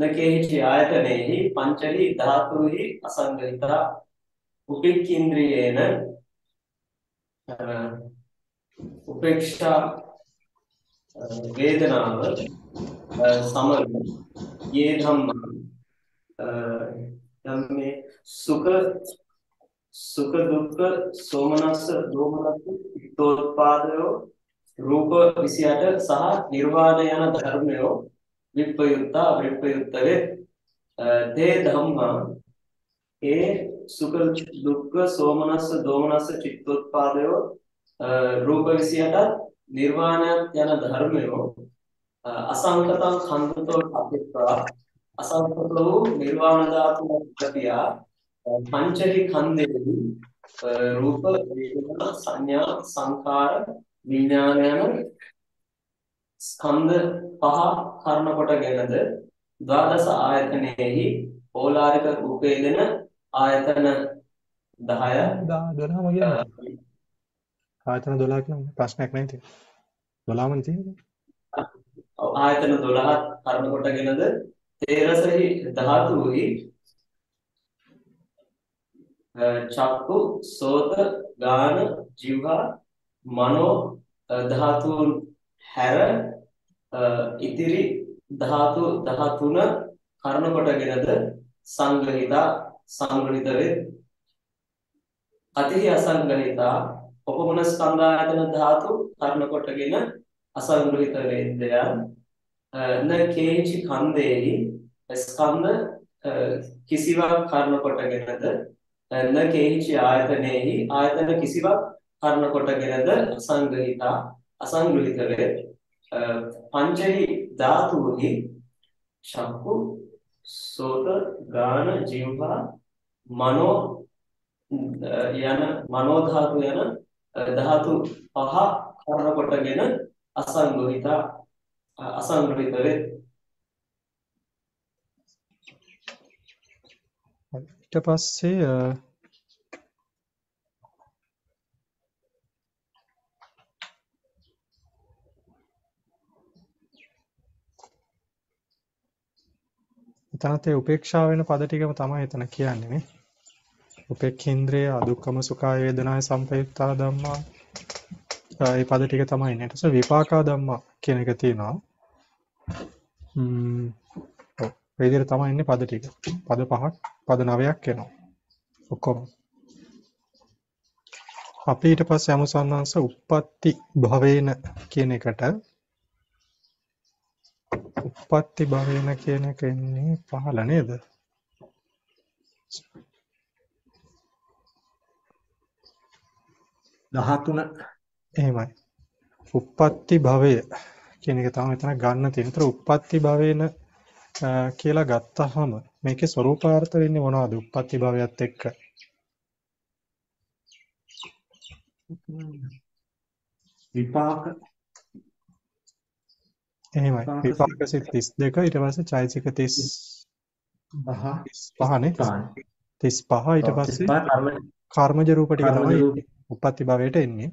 न केहिचि आयतनेहि पञ्चहि धातुहि असंगहिता उपेक्षेन्द्रियेण उपेक्षा वेदनावत् समर्पणं ये धम्माः धम्मे सुख सुख दुख सोमनस दोमनस तोत्पादयो रूप विषयात् सह निर्वाणयन धर्मयो विप्रयुक्ता विप्रयुक्तवे ते धम्मा ये सुख दुख सोमनस दोमनस चित्तोत्पादयो रूप विषयात् निर्वाणयन धर्मयो असंगतं खंडतो अपित्वा असंगतो निर्वाणदातु प्रतिया पंचहि खंडेषु रूप वेदना संज्ञा संकार विज्ञान स्कंध पह करण कोटගෙනද द्वादश आयतनेहि ඕලාරික රූපේදෙන आयतन දහය දොළහ වගේ आयतन දොළහ කියන්නේ ප්‍රශ්නයක් නැහැ තියෙන්නේ දොළහම තියෙන්නේ ආයතන දොළහ කර්ම කොටගෙනද තේරසෙහි ධාතුෙහි चक्षु श्रोत गान जीवा मनो धातु हेर इतिरी धातु धातुन कर्ण कोटගෙනද संगहिता संगहितवे अतिहि असंगहिता उपमन स्कंधायतन धातु कर्ण कोटගෙන असंगहितवे दयान न केचि खंदेहि स्कंध किसीवा कर्ण कोटගෙනද न केहिच आयतनेहि आयतन किसीवा कर्ण कोटගෙනද असंगहिता असंगहितवे पंचहि धातुहि चक्षु श्रोत गान जीवा मनो यान मनो धातु यान धातु पह कर्ण कोटගෙන असंगहिता असंगहितवे ඊට පස්සේ එතනතේ උපේක්ෂාව වෙන පද ටිකම තමයි එතන කියන්නේ නේ. උපේක්ඛේන්ද්‍රය අදුක්කම සුඛාය වේදනාය සම්පයුක්තා ධම්මා. ඒ පද ටික තමයි නේ. ඊට පස්සේ විපාකා ධම්මා කියන එක තියෙනවා. ම්ම් මේ විදිහට තමයි ඉන්නේ පද ටික. පද පහක් පද නවයක් එනවා. ඔක්කොම. අපි ඊට පස්සේ අමු සම්මාංශ උප්පත්ති භවේන කියන එකට උප්පත්ති භවේන කියන එක එන්නේ පහළ නේද? දහතුන එහෙමයි. උප්පත්ති භවය කියන එක තමයි මෙතන ගන්න තියෙන. ඒතර උප්පත්ති භවේන කියලා ගත්තහම මේකේ ස්වરૂපාර්ථ වෙන්නේ මොනවද? උප්පත්ති භවයත් එක්ක විපාක එහෙමයි විපාක සිත් තිස් දෙක ඊට පස්සේ චෛතසික තිස් පහ නේ තිස් පහ ඊට පස්සේ කර්මජ රූප ටික තමයි උප්පත්ති භවයට එන්නේ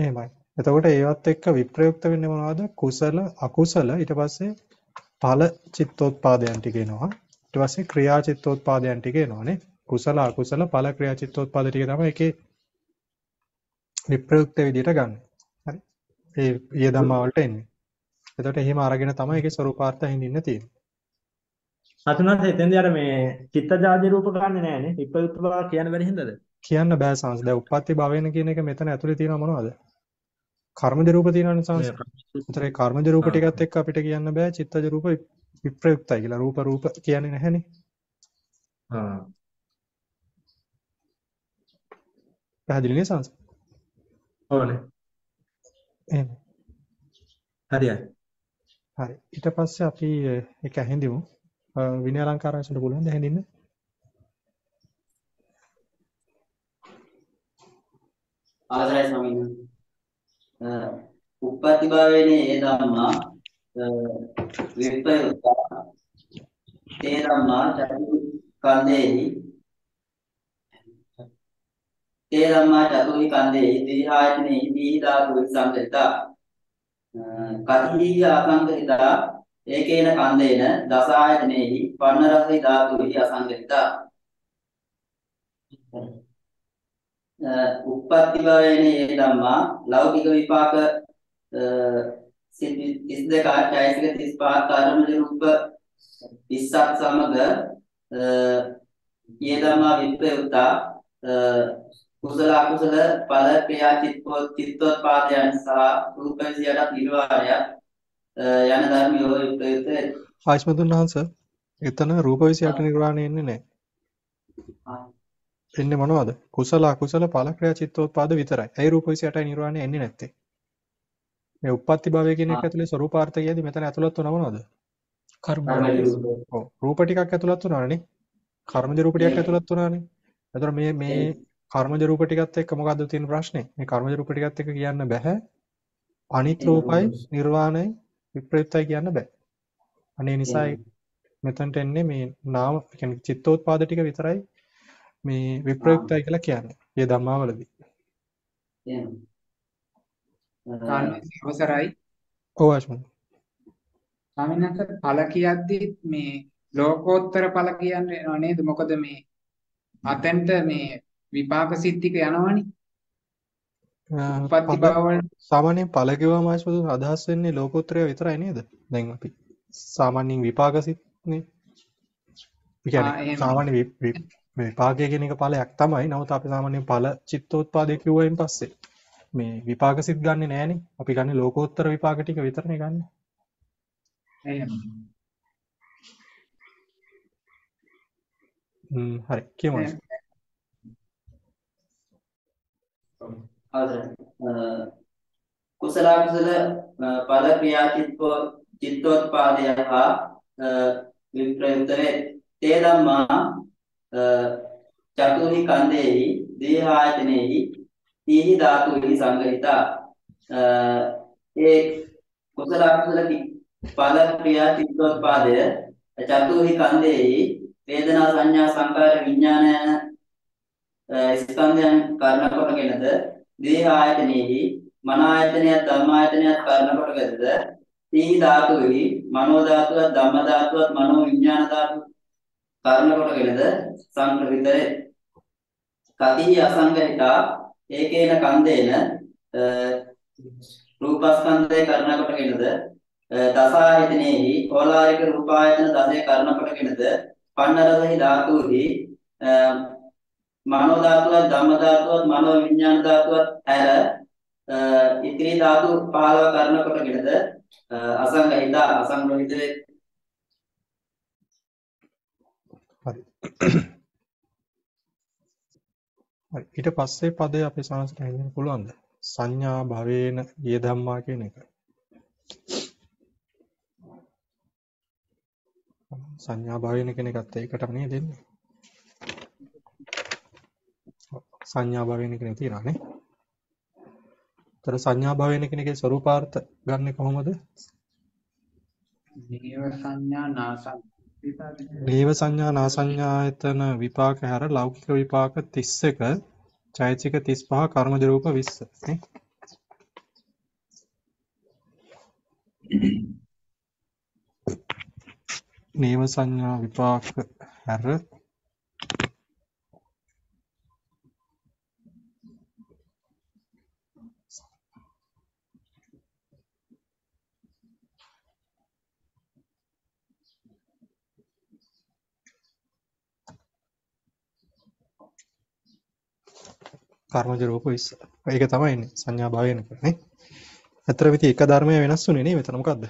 එහෙමයි එතකොට ඒවත් එක්ක විප්‍රයුක්ත වෙන්නේ මොනවද? කුසල අකුසල ඊට පස්සේ ඵල චිත්තෝත්පාදයන් ටික එනවා. ඊට පස්සේ ක්‍රියා චිත්තෝත්පාදයන් ටික එනවානේ. කුසල අකුසල ඵල ක්‍රියා චිත්තෝත්පාද ටික තමයි ඒකේ විප්‍රයුක්ත විදිහට ගන්න. හරි. ඒ ඊය ධම්මා වලට එන්නේ. එතකොට එහෙම අරගෙන තමයි ඒකේ ස්වરૂපාර්ථ හින්දින්න තියෙන්නේ. අතුනත් එතෙන්දී අර මේ චිත්තජාති රූප ගන්නෙ නෑ නේ. විප්‍රයුක්ත බව කියන බැරි හින්දාද? කියන්න බෑ සංස. දැන් උප්පත්ති භවයන කියන එක මෙතන ඇතුලේ තියෙනවා මොනවද? කර්මජ රූප තියෙනවනේ සංස්කාර. උතරේ කර්මජ රූප ටිකත් එක්ක අපිට කියන්න බෑ චිත්තජ රූප විප්‍රයුක්තයි කියලා. රූප රූප කියන්නේ නැහනේ. ආ. පැහැදිලි නේ සංස්කාර. ඕනේ. එහෙම. හරියයි. හරි. ඊට පස්සේ අපි ඒක ඇහිඳිමු. විනය අලංකාරයන්ට පුළුවන් ද ඇහිඳින්න? ආදරයි ස්වාමීනි. උප්පත්ති භවයේනේ ඒ ධම්මා විප්‍රයුක්තා තේ ධම්මා චතු කන්දේහි තේ ධම්මා චතුහි කන්දේහි දිහායතනෙහි දීහි ධාතු සංගතා කතිහි ආසංගිතා ඒකේන කන්දේන දසායතනෙහි පන්න රසයි ධාතුහි අසංගිතා උප්පත්ති භවයේනේ ඒ ධම්මා ලෞකික විපාක තිස් දෙක ආයතන තිස් පහ කාර්මජ රූප විස්සක් සමග ඒ ධම්මා විප්‍රයුක්ත කුසල අකුසල ඵල ක්‍රියා චිත්තෝත්පාදයන් සහ රූප විද්‍යාවට නිර්වාණය යන ධර්මියෝ විප්‍රයුක්ත හයිස්මතුන් හංස එතන රූප විද්‍යාවට නිර්වාණය එන්නේ නැහැ එන්නේ මොනවද කුසල අකුසල ඵල ක්‍රියා චිත්තෝත්පාද විතරයි. ඒ රූප විෂයටයි නිර්වාණය එන්නේ නැත්තේ. මේ උප්පත්ති භවය කියන එක ඇතුලේ ස්වરૂපාර්ථයදී මෙතන ඇතුළත් වෙන මොනවද? කර්ම. ඔව්. රූප ටිකක් ඇතුළත් වෙනවනේ. කර්මජ රූප ටිකක් ඇතුළත් වෙනවනේ. ඒතර මේ මේ කර්මජ රූප ටිකත් එක්ක මොකද්ද තියෙන ප්‍රශ්නේ? මේ කර්මජ රූප ටිකත් එක්ක කියන්න බෑ. අනිත් රූපයි නිර්වාණය විප්‍රයුක්තයි කියන්න බෑ. අනේ නිසා මෙතනට එන්නේ මේ නාම කියන්නේ චිත්තෝත්පාද ටික විතරයි. මේ විප්‍රයුක්තයි කියලා කියන්නේ. මේ ධර්මාවලදී. එහෙනම් අවසරයි. ඔව් අස්මන්. සාමාන්‍යයෙන් ඵල කියද්දී මේ ලෝකෝත්තර ඵල කියන්නේ නේද? මොකද මේ අතෙන්ට මේ විපාක සිද්ධික යනවනේ. උපපත්ති භවවල සාමාන්‍යයෙන් ඵල කියවම අස්මන් අදහස් වෙන්නේ ලෝකෝත්තරය විතරයි නේද? දැන් අපි සාමාන්‍යයෙන් විපාක සිද්ධිනේ. කියන්නේ සාමාන්‍ය වි මේ විපාකය කියන එක ඵලයක් තමයි. නමුත් අපි සාමාන්‍යයෙන් ඵල චිත්තෝත්පාදේ කියුවයින් පස්සේ මේ විපාක සිත් ගන්නෙ නෑනේ. අපි ගන්නේ ලෝකෝත්තර විපාක ටික විතරනේ ගන්න. එහෙම. හ්ම් හරි කියමු. අද කුසල අකුසල ඵල ක්‍රියා චිත්තෝත්පාදය හා විප්‍රයුක්තරේ තේ ධම්මා චතුහි කන්දේහි දේහායතනෙහි තීහි ධාතුෙහි සංගහිතා ඒ කුසල අකුසල ඵල ක්‍රියා චිත්තෝත්පාදය චතුහි කන්දේහි වේදනා සංඥා සංකාර විඥානයන ස්කන්ධයන් කර්ණ කොටගෙනද දේහායතනෙහි මන ආයතනය ධම්ම ආයතනය කර්ණ කොටගෙනද තීහි ධාතුෙහි මනෝ ධාතුව ධම්ම ධාතුව මනෝ විඥාන ධාතුව කර්ණ කොටගෙනද සංකෘතේ කතිහි අසංගහිතා ඒකේන කන්දේන රූපස්කන්ධේ කර්ණ කොටගෙනද දසායතනෙහි ඕලාරික රූපායතන දසේ කර්ණ කොටගෙනද පන්නරසහි ධාතුෙහි මනෝ ධාතුව ධම්ම ධාතුව මනෝ විඥාන ධාතුව ඇර ඉතිරි ධාතු පහළව කර්ණ කොටගෙනද අසංගහිතා අසංග්‍රහිතේ හරි ඊට පස්සේ පදේ අපේ සාංශයට හඳුනන්න පුළුවන්ද සංඥා භවේන යේ ධම්මා කියන එක සංඥා භවේන කියන එකත් ඒකටම නේ දෙන්නේ සංඥා භවේන කියන එක තියනනේ ඒතර සංඥා භවේන කියන එකේ ස්වરૂපාර්ථ ගන්න කොහොමද නේව සංඥා නාසං දේව සංඥා නා සංඥායතන විපාක හැර ලෞකික විපාක තිස් එක චෛතසික තිස් පහ කර්මජ රූප විස්ස නේව සංඥා විපාක හැර කර්මජ රූප විස්ස. ඒක තමයි ඉන්නේ සංඥා භාවයෙන් කරන්නේ. අතරම ඉතින් එක ධර්මයේ වෙනස් වුණේ නේ මෙතන මොකද්ද?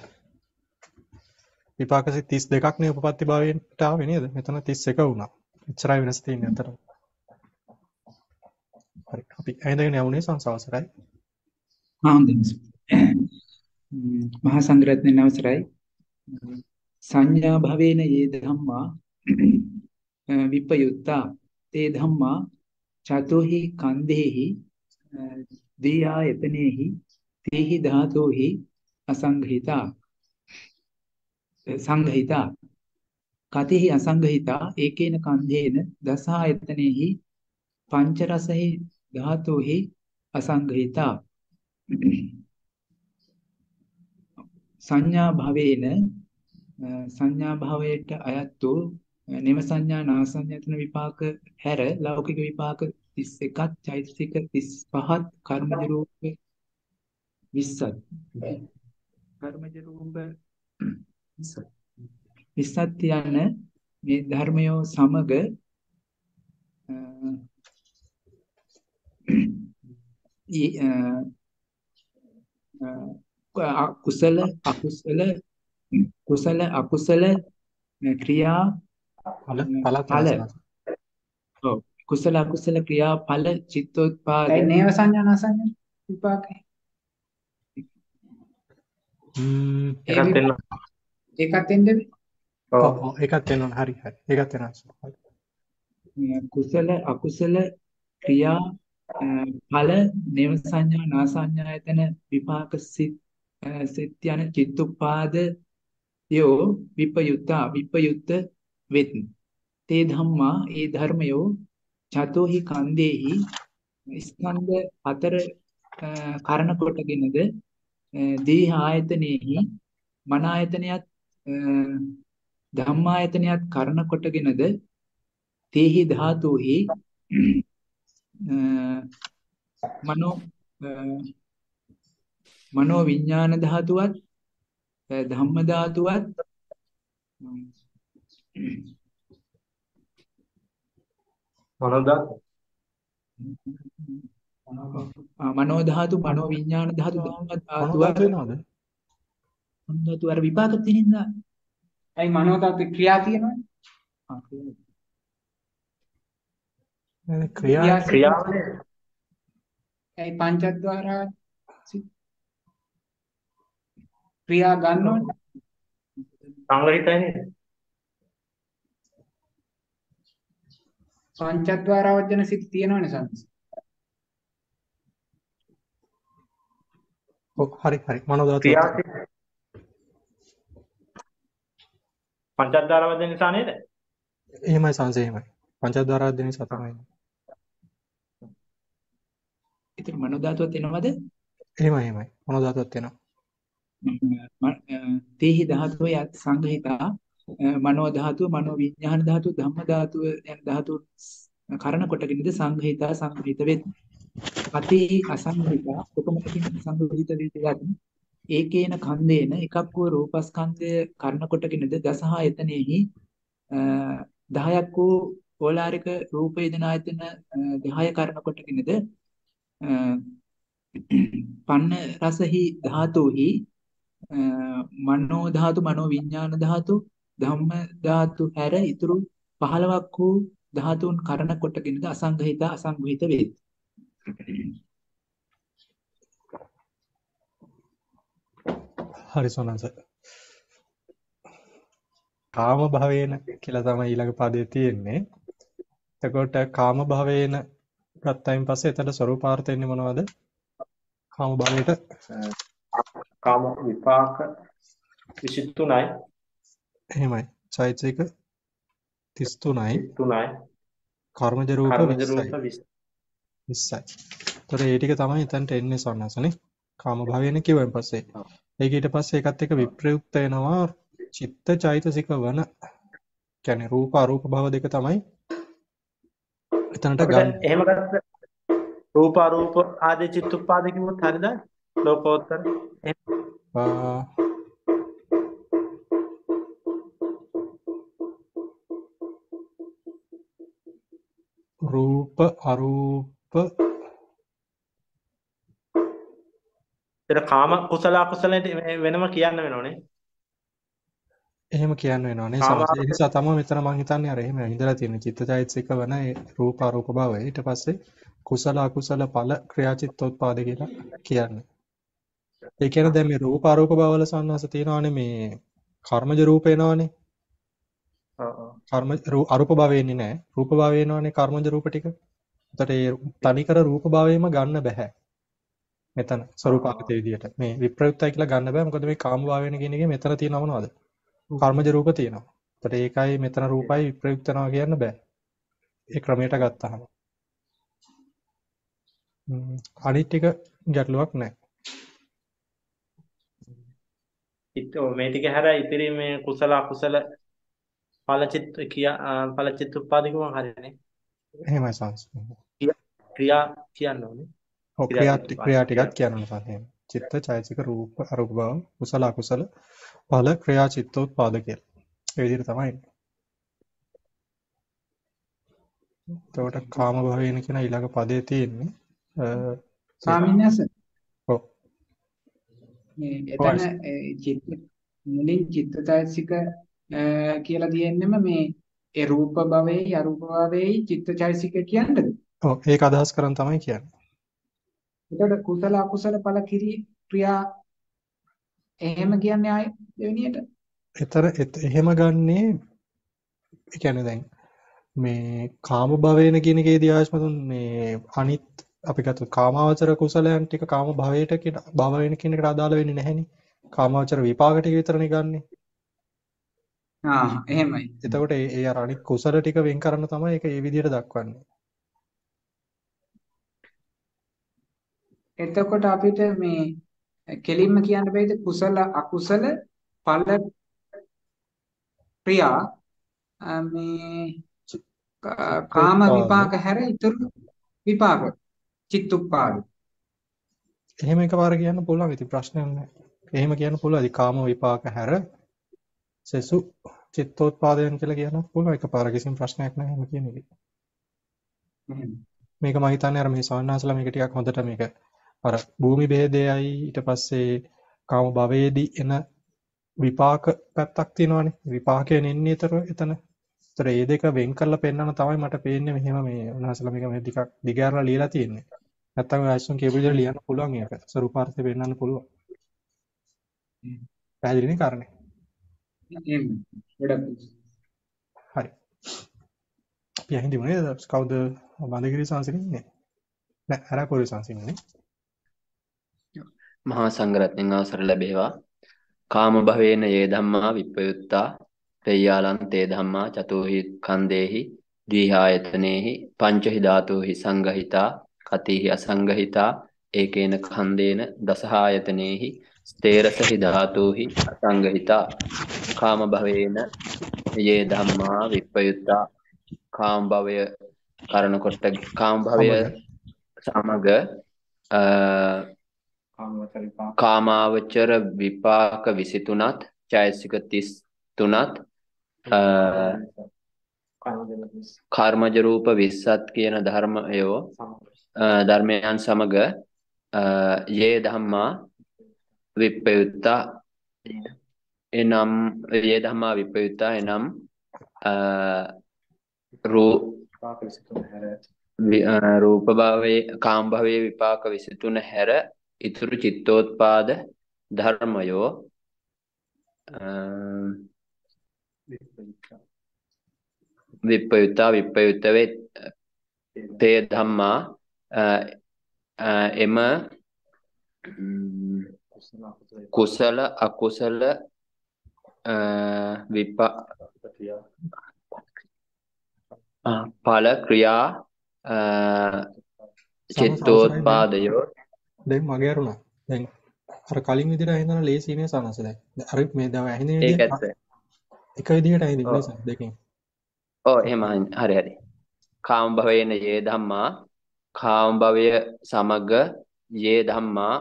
විපාක සිත් තිස් දෙකක් නේ උපපත්ති භාවයෙන්ට ආවේ නේද? මෙතන තිස් එක වුණා. එච්චරයි වෙනස් තියෙන්නේ අතරම. හරි. අපි ඇඳගෙන යමුනේ සංසවසරයි. ආන්දින්ස්. මහා සංග්‍රහයෙන් අවසරයි. සංඥා භාවේන යේ ධම්මා විපයුත්තා තේ ධම්මා චතුහි කන්දේහි දේහායතනෙහි තේහි ධාතෝහි අසංගහිතා සංගහිතා කතිහි අසංගහිතා ඒකේන කන්දේන දසායතනෙහි පංචරසෙහි ධාතෝහි අසංගහිතා සංඥා භවේන සංඥා භවයට අයත් වූ නිම සංඥා නා සංඥාතන විපාක හැර ලෞකික විපාක තිස් එකක් චෛතසික තිස් පහක් කර්මජ රූප විස්සක් කර්මජ රූප විස්සක් විස්සත් යන මේ ධර්මයෝ සමග කුසල අකුසල කුසල අකුසල ක්‍රියා कुशल अकुशल क्रिया फल चित्तोत्पाद नैव संज्ञा न संज्ञा विपाक हम्म इकतीस इकतीस ओ इकतीस हरि हरि इकतीस कुशल अकुशल क्रिया फल नैव संज्ञा न संज्ञायतन विपाक सित यानी चित्तोत्पाद यो विपयुता विपयुत ते धम्मा ये धर्मयो चतो हि कांदेहि स्कंद हतर कारण कोटගෙනද දේහ ආයතනෙහි මන ආයතනයත් ධම්මා ආයතනයත් කරණ කොටගෙනද තේහි ධාතුහි මනෝ මනෝ විඥාන ධාතුවත් ධම්ම ධාතුවත් මනෝධාතු මනෝධාතු මනෝ විඥාන ධාතු ධම්ම ධාතු වල විපාක තියෙනද? අයි මනෝධාතු ක්‍රියා තියෙනවද? ආ ක්‍රියා ක්‍රියා ක්‍රියාවල අයි පංචද්වාර ක්‍රියා ගන්නවද? සංග්‍රහිතයි पंचद्वार वजन सित තියෙනවනේ සංස ඔක් හරි හරි මනෝදාතු පංචද්වාර වදන නිසා නේද? එහෙමයි සංස එහෙමයි පංචද්වාර වදන නිසා තමයි. ඉතින් මනෝදාතුව තේනවද? එහෙමයි එහෙමයි මනෝදාතුව තේනවා. තේහි ධාතුව යත් සංගහිතා මනෝ ධාතුව මනෝ විඥාන ධාතුව ධම්ම ධාතුව යන ධාතු කරණ කොටගෙනද සංඝහිතා සංඝහිත වෙත්. අති අසංඝිතා කොටමකින් සංඝහිත වේදයක්. ඒකේන කන්දේන එකක් වූ රූපස්කන්ධය කරණ කොටගෙනද දසහ ආයතනෙහි දහයක් වූ ඕලාරික රූප වේදනා ආයතන දහය කරණ කොටගෙනද පන්න රසහි ධාතුහි මනෝ ධාතු මනෝ විඥාන ධාතු ධම්ම ධාතු හැර ඉතුරු පහළවක් වූ ධාතුන් කරණ කොටගෙනද අසංගහිත අසංගහිත වේද. හරි සෝනන්ස. කාම භවේන කියලා තමයි ඊළඟ පදේ තියෙන්නේ. එතකොට කාම භවේන ගත්තයින් පස්සේ එතන ස්වરૂපාර්ථය එන්නේ මොනවද? කාම භවයට කාම විපාක විසිතුණයි එහෙමයි චෛතසික තිස් තුනයි කර්මජ රූප විස්සයි. ඒතර ඒ ටික තමයි එතනට එන්නේ සන්නසනේ කාම භවයෙන් කියවෙන් පස්සේ. ඒක ඊට පස්සේ ඒකත් එක්ක විප්‍රයුක්ත වෙනවා චිත්ත චෛතසික වන කියන්නේ රූප අරූප භව දෙක තමයි එතනට ගන්න. එහෙම ගත්ත රූප අරූප ආදී චිත්ත උපාද කිව්වොත් හරියද? ලෝකෝත්තර ආ रूप अरूप तेरा काम कुशल अकुशल වෙනම කියන්න වෙනවනේ. එහෙම කියන්න වෙනවනේ සමහර නිසා තමයි මෙතන මම හිතන්නේ අර එහෙම ඉඳලා තියෙන චිත්තචෛතසික වෙන ඒ රූප අරූප භව ඊට පස්සේ කුසල අකුසල ඵල ක්‍රියාචිත්තෝත්පාද කියලා කියන්නේ. ඒ කියන්නේ දැන් මේ රූප අරූප භව වල සංවාස තියෙනවානේ මේ කර්මජ රූප එනවානේ. කර්ම අරූප භවය එන්නේ නැහැ. රූප භවය එනවනේ කර්මජ රූප ටික. එතකොට ඒ තනිකර රූප භවයම ගන්න බෑ. මෙතන ස්වરૂපාගතේ විදියට මේ විප්‍රයුක්තයි කියලා ගන්න බෑ. මොකද මේ කාම භවයන කියන එකේ මෙතන තියෙනව මොනවද? කර්මජ රූප තියෙනවා. එතකොට ඒකයි මෙතන රූපයි විප්‍රයුක්තනවා කියන්න බෑ. ඒ ක්‍රමයට ගත්තහම. ම්ම් අනිත් ටික ගැටලුවක් නැහැ. ඉතින් මේ ටික හැර ඉතින් මේ කුසල අකුසල फलचित क्रिया फलचित उत्पादकම හරිනේ. එහෙමයි සංස්කෘත. ක්‍රියා කියන්නේ. ඔව් ක්‍රියා ක්‍රියා ටිකක් කියනවා සංස්කෘතයෙන්. चित्त चैतसिक रूप अरूप भाव कुशल अकुशल फल क्रिया चित्त उत्पादक तोट काम भावेन की ना इलाका पदे तीन सामान्य से ओ ये इतना चित्त मुनिन चित्त चैतसिक කියලා තියෙන්නෙම මේ ඒ රූප භවයේ අරූප භවයේ चित्त चैतसिक කියන්නද ඔව් ඒක අදහස් කරන් තමයි කියන්නේ එතකොට කුසල අකුසල ඵල ක්‍රියා එහෙම කියන්නේ ආයේ දෙවෙනියට. ඒතර එහෙම ගන්නේ ඒ කියන්නේ දැන් මේ කාම භවයන කියන එකේදී ආශ්මතුන් මේ අනිත් අපි ගත්ත කාමාවචර කුසලයන් ටික කාම භවයට කියන භවයන කියන එකට අදාළ වෙන්නේ නැහෙනේ. කාමාවචර විපාක ටික විතරනේ ගන්නෙ. ආ එහෙමයි. එතකොට ඒ අර අනිත් කුසල ටික වෙන් කරන්න තමයි ඒක ඒ විදිහට දක්වන්නේ. එතකොට අපිට මේ කෙලින්ම කියන්න බෑද කුසල අකුසල ඵල ක්‍රියා මේ කාම විපාක හැර ඉතුරු විපාක චිත්ත උපාද එහෙම එකපාර කියන්න පුළුවන් ඉතින් ප්‍රශ්නයක් නැහැ එහෙම කියන්න පුළුවන් ඉතින් කාම විපාක හැර සසු චිත්තෝත්පාදයන් කියලා කියන්න පුළුවන් එකපාර කිසිම ප්‍රශ්නයක් නැහැ එහෙම කියන එක මේක මම හිතන්නේ අර මේ සවන්නාසලා මේක ටිකක් හොඳට මේක අර භූමි ભેදයයි ඊට පස්සේ කාම භවයේදී එන විපාක පැත්තක් තියෙනවානේ විපාකයෙන් එන්නේ ඊතර එතන ඊතර මේ දෙක වෙන් කරලා පෙන්නන තමයි මට පේන්නේ මෙහෙම මේ උනාසලා මේක මේ ටිකක් දිගහැරලා ලියලා තියෙන්නේ නැත්තම් ආයසන් කේබල් විතර ලියන්න පුළුවන් ඒක ස්වරූපාර්ථය වෙන්නන්න පුළුවන් පැහැදිලිනේ කාරණේ එහෙම ගොඩක් හරි අපි හින්දි මොනේද කවුද බඳගිරි සංසිඳින්නේ නේ නෑ අර පොරි සංසිඳින්නේ මහා සංඝරත්නයන් අවසර ලැබේවා කාම භවේන යේ ධම්මා විප්පයුත්තා පේයාලන්තේ ධම්මා චතුහි කන්දේහි ද්විහායතනේහි පංචහි ධාතුහි සංගහිතා කතිහි අසංගහිතා ඒකේන කන්දේන දසහායතනේහි ස්තේරසහි ධාතුහි අසංගහිතා කාම භවේන යේ ධම්මා විප්පයුත්තා කාම භවය කරණ කොට කාම භවය සමග කාමාවචර විපාක විසිතුනත් චෛතසික තිස් තුනත් කර්මජ රූප විස්සත් කියන ධර්මයෝ ධර්මයන් සමග යේ ධම්මා විප්පයුත්ත එනම් යේ ධම්මා විප්පයුත්ත එනම් රූප රූප භවයේ කාම භවයේ විපාක විසිතුන හැර ඉතුරු චිත්තෝත්පාද ධර්මයෝ විප්පයුත විප්පයුත වේ තේ ධම්මා එම කුසල අකුසල විපාක ඵල ක්‍රියා චිත්තෝත්පාදයෝ දැන් මගේ අරුණා දැන් අර කලින් විදිහට ඇහිඳන ලේසිනේ සනස දැන් අර මේ දැන් ඇහිඳන විදිහ ඒකත් එක විදිහට ඇහිඳින්නේ සනස දෙකෙන් ඔව් එහෙම හරි හරි කාම භවේන යේ ධම්මා කාම භවය සමග යේ ධම්මා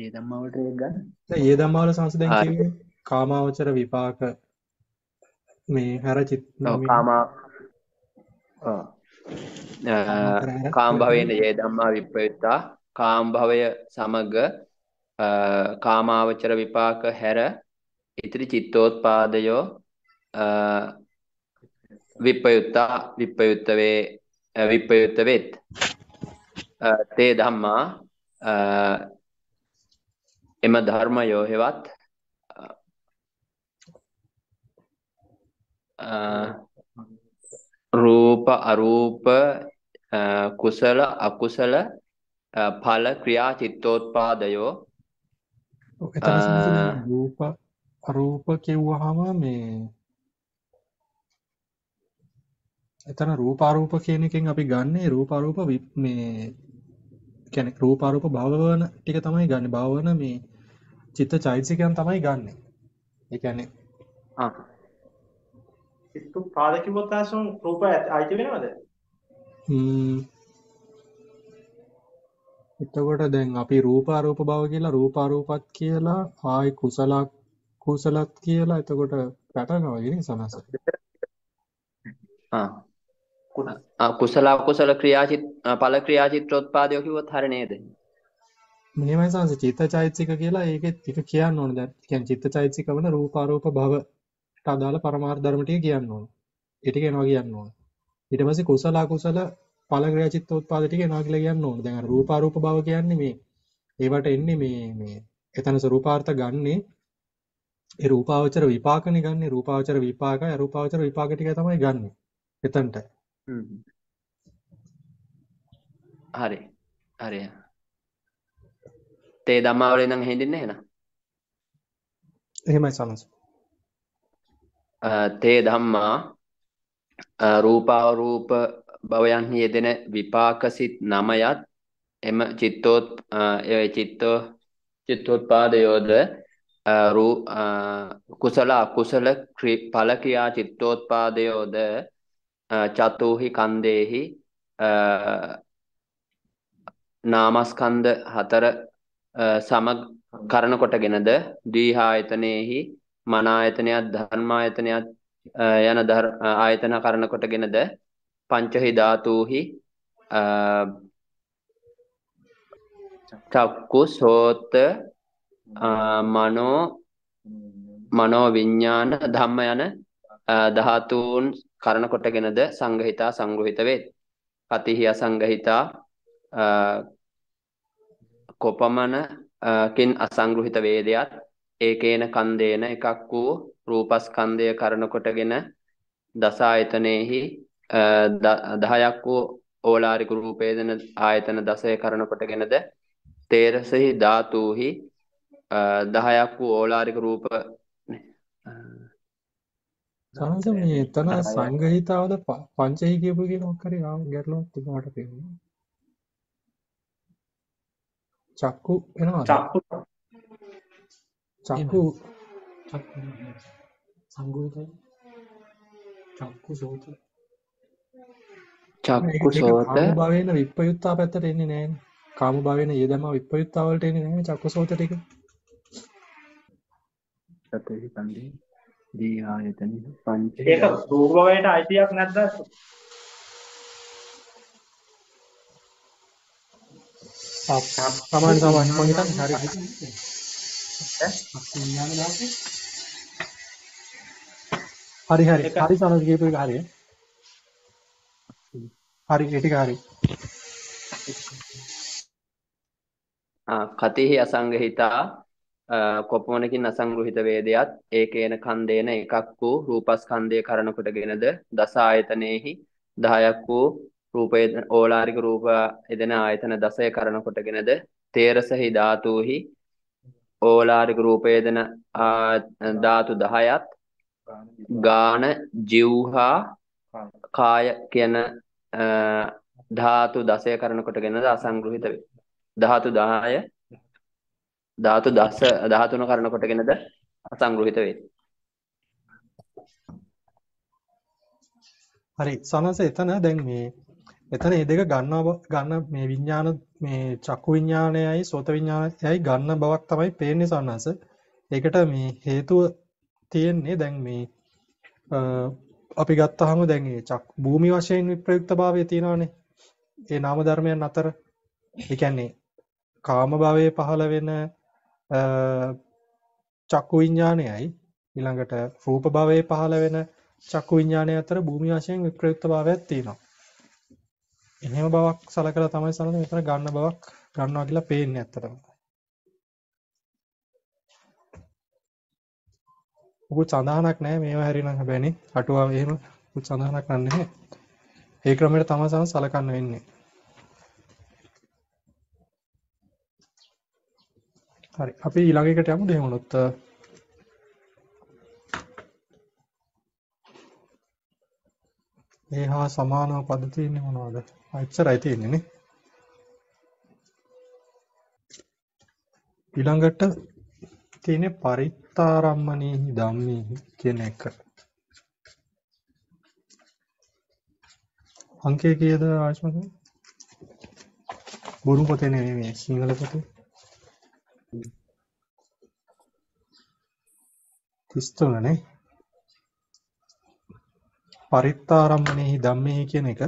යේ ධම්මා වලට එක ගන්න දැන් යේ ධම්මා වල සනස දැන් කියන්නේ කාමාවචර විපාක මේ හැර චිත්ත නෝ කාමා ආ කාම භවයෙන් යේ ධම්මා විප්පයුත්තා කාම භවය සමග කාමාවචර විපාක හැර ඉතිරි චිත්තෝත්පාදයෝ විප්පයුත්තා විප්පයුත්ත වේ විප්පයුත්ත වේත් තේ ධම්මා එම ධර්මයෝ හෙවත් රූප අරූප කුසල අකුසල ඵල ක්‍රියා චිත්තෝත්පාදයෝ රූප අරූප කියවහම මේ එතන රූප අරූප කියන එකෙන් අපි ගන්නේ රූප අරූප මේ කියන්නේ රූප අරූප භවවන ටික තමයි ගන්නේ භවවන මේ චිත්ත චෛතසිකයන් තමයි ගන්නේ এখানে আচ্ছা একটু পাড়ে কি বলতে আসুন রূপা আইতেবে না আমাদের হুম එතකොට දැන් අපි රූප අරූප භව කියලා රූප අරූපත් කියලා ආයි කුසල කුසලත් කියලා එතකොට පැටලනවා කියන සමහස. ආ ආ කුසල අකුසල ක්‍රියාචිත් ඵල ක්‍රියාචිත්‍රෝත්පාදය කිව්වොත් හරිය නේද? මෙහෙමයි සමහස චිත්තචෛතසික කියලා ඒකෙත් ටික කියන්න ඕනේ දැන්. කියන්නේ චිත්තචෛතසික වන රූප අරූප භවට අදාළ පරමාර්ථ ධර්ම ටික කියන්න ඕනේ. ඒ ටික එනවා කියන්න ඕනේ. ඊට පස්සේ කුසල අකුසල පළග්‍රහ චිත්තෝත්පාද ටික එනවා කියලා කියන්න ඕනේ. දැන් අර රූප අරූප භව කියන්නේ මේ ඒවට එන්නේ මේ මේ එතන ස්වરૂපාර්ථ ගන්නේ ඒ රූපාවචර විපාකනේ ගන්නේ රූපාවචර විපාකයි අරූපාවචර විපාක ටික තමයි ගන්නෙ. එතනට. හ්ම්. හරි. හරි. තේ ධම්මාවලේ නම් හෙඳින්නේ එහෙනම්. එහෙමයි සමහස. අ තේ ධම්මා රූපාරූප භවයන් යෙදෙන විපාක සිත් නමයත් එම චිත්තෝත් ඒ චිත්තෝ චිත්තෝත්පාදයෝද රූ කුසල අකුසල ඵල ක්‍රියා චිත්තෝත්පාදයෝද චතුහි කන්දේහි නාමස්කන්ධ හතර සම කරණ කොටගෙනද දීහායතනෙහි මන ආයතනයත් ධර්මායතනයත් යන ආයතන කරණ කොටගෙනද පංචහි ධාතුහි චක්කු සෝත මනෝ මනෝ විඥාන ධම්ම යන ධාතුන් කරණ කොටගෙනද සංගහිතා සංග්‍රහිත වේ. කතිහි අසංගහිතා කොපමණකින් අසංග්‍රහිත වේදයත් ඒකේන කන්දේන එකක් වූ රූපස්කන්ධය කරණ කොටගෙන දස ආයතනෙහි දහයක් වූ ඕලාරික රූපේදන ආයතන දසය කරන කොටගෙනද තේරසෙහි ධාතුහි දහයක් වූ ඕලාරික රූප සමහර මේ එතන සංගහිතාවද පංචහි කියපු කියන ඔක්කොම හරි ආව ගැටලුවක් තිබුණාට තේරුණා චක්කු එනවා චක්කු චක්කු චක්කු සංගහිතයි චක්කු සෝත චක්කු සෝත කාම භවයෙන් විප්පයුත්තා පැත්තට එන්නේ නැහැ නේ. කාම භවයෙන් ඊදම විප්පයුත්තා වලට එන්නේ නැහැ චක්කු සෝත ටික. සතේහි කන්දේ දී ආයතනෙ පංචේ. ඒක රූප භවයට අයිතියක් නැද්ද? අප්ප සමාන සමාන මම හිතන්නේ හරි. ඈ? අපි යන දාසේ. හරි හරි. හරි සමහර කීප එක හරියි. හරි ඒ ටික හරි. ආ කතේහි අසංගහිතා කොපමණකින් අසංග්‍රහිත වේදයත් ඒකේන කන්දේන එකක් වූ රූපස්කන්ධය කරණ කොටගෙනද දස ආයතනෙහි දහයක් වූ රූපේ ඕලාරික රූප එදෙන ආයතන දසය කරණ කොටගෙනද තේරසහි ධාතුහි ඕලාරික රූපේදන ධාතු දහයත් ගාන ජීවහා කාය කියන ධාතු දසය කරන කොටගෙන අසංග්‍රහිත වේ. ධාතු දහය ධාතු දස ධාතුන කරන කොටගෙනද අසංග්‍රහිත වේ. හරි සනස එතන දැන් මේ එතන මේ දෙක ගන්නවා ගන්න මේ විඥාන මේ චක්කු විඥානයයි සෝත විඥානයයි ගන්න බවක් තමයි පේන්නේ සනස. ඒකට මේ හේතුව තියෙන්නේ දැන් මේ අපි ගත්තාම දැන් මේ චක් භූමි වශයෙන් විප්‍රයුක්ත භාවය තියෙනවානේ. ඒ නාම ධර්මයන් අතර ඒ කියන්නේ කාම භවයේ පහළ වෙන චක්කු විඥානයයි ඊළඟට රූප භවයේ පහළ වෙන චක්කු විඥානය අතර භූමි වශයෙන් විප්‍රයුක්ත භාවයක් තියෙනවා. එහෙම බවක් සලකලා තමයි සමහර විට මෙතන ගන්න බවක් ගන්නවා කියලා පේන්නේ ඇත්තටම. උගුත් සඳහනක් නැහැ මේවා හරිනම් හැබැයි අටුවා එහෙම උගුත් සඳහනක් නැහැ. ඒ ක්‍රමයට තමයි සම සලකන්න වෙන්නේ. හරි අපි ඊළඟ එකට යමු දෙහෙම උනොත්. මේහා සමානව පද තියෙන්නේ මොනවද? අච්චරයි තියෙන්නේ නේ. ඊළඟට තියෙන පරිත්තාරම්මනේහි ධම්මේහි කියන එක. අංකය කීයද ආශ්මක? බොරු පොතේ නෙමෙයි මේ සිංහල පොතේ. තිස් තුන නේ. පරිත්තාරම්මනේහි ධම්මේහි කියන එක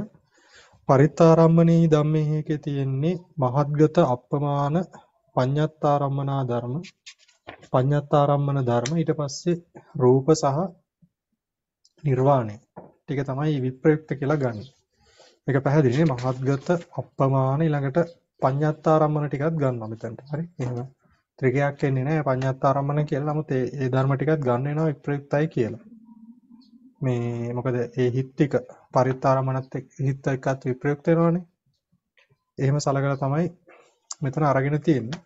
පරිත්තාරම්මනේහි ධම්මේහි එකේ තියෙන්නේ මහත්ගත අප්‍රමාණ පඤ්ඤත්තාරම්මනා ධර්ම පඤ්ඤත්තාරම්මන ධර්ම ඊට පස්සේ රූප සහ නිර්වාණය ටික තමයි විප්‍රයුක්ත කියලා ගන්න. මේක පැහැදිලි නේ මහත්ගත අප්‍රමාණ ඊළඟට පඤ්ඤත්තාරම්මන ටිකක් ගන්නවා මෙතනට. හරි එහෙම ත්‍රිකයක් එන්නේ නැහැ පඤ්ඤත්තාරම්මන කියලා. නමුත් ඒ ඒ ධර්ම ටිකක් ගන්න වෙනවා විප්‍රයුක්තයි කියලා. මේ මොකද ඒ හිත් ටික පරිත්තාරම්මනත් එක්ක හිත් එක්කත් විප්‍රයුක්ත වෙනවනේ. එහෙම සලකලා තමයි මෙතන අරගෙන තියෙන්නේ.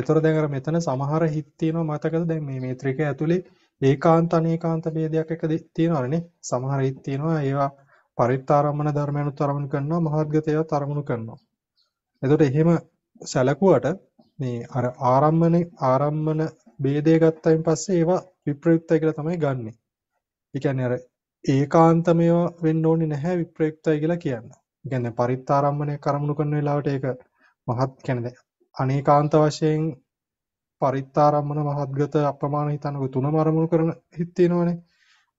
ඒතර දැන් අර මෙතන සමහර හිත් තියෙනවා මතකද? දැන් මේ මේ ත්‍රිකය ඇතුලේ ඒකාන්ත අනේකාන්ත ભેදයක් එක තියෙනවනේ. සමහර හිත් තියෙනවා ඒවා පරිත්තාරම්මන ධර්මයන්ුත් අරමුණු කරනවා මහත්ගතයත් අරමුණු කරනවා. ඒතකොට එහෙම සැලකුවට මේ අර ආරම්මනේ ආරම්මන ભેදය ගත්තයින් පස්සේ ඒවා විප්‍රයුක්තයි කියලා තමයි ගන්නෙ. ඒ කියන්නේ අර ඒකාන්තමය වෙන්න ඕනේ නැහැ විප්‍රයුක්තයි කියලා කියන්න. ඒ කියන්නේ පරිත්තාරම්මනේ කරමුණු කරන වෙලාවට ඒක මහත් කියන්නේ අනේකාන්ත වශයෙන් පරිත්තාරම්මන මහත්ගත අප්‍රමාණ හිතනක තුනම අරමුණු කරන හිත් තියෙනවනේ.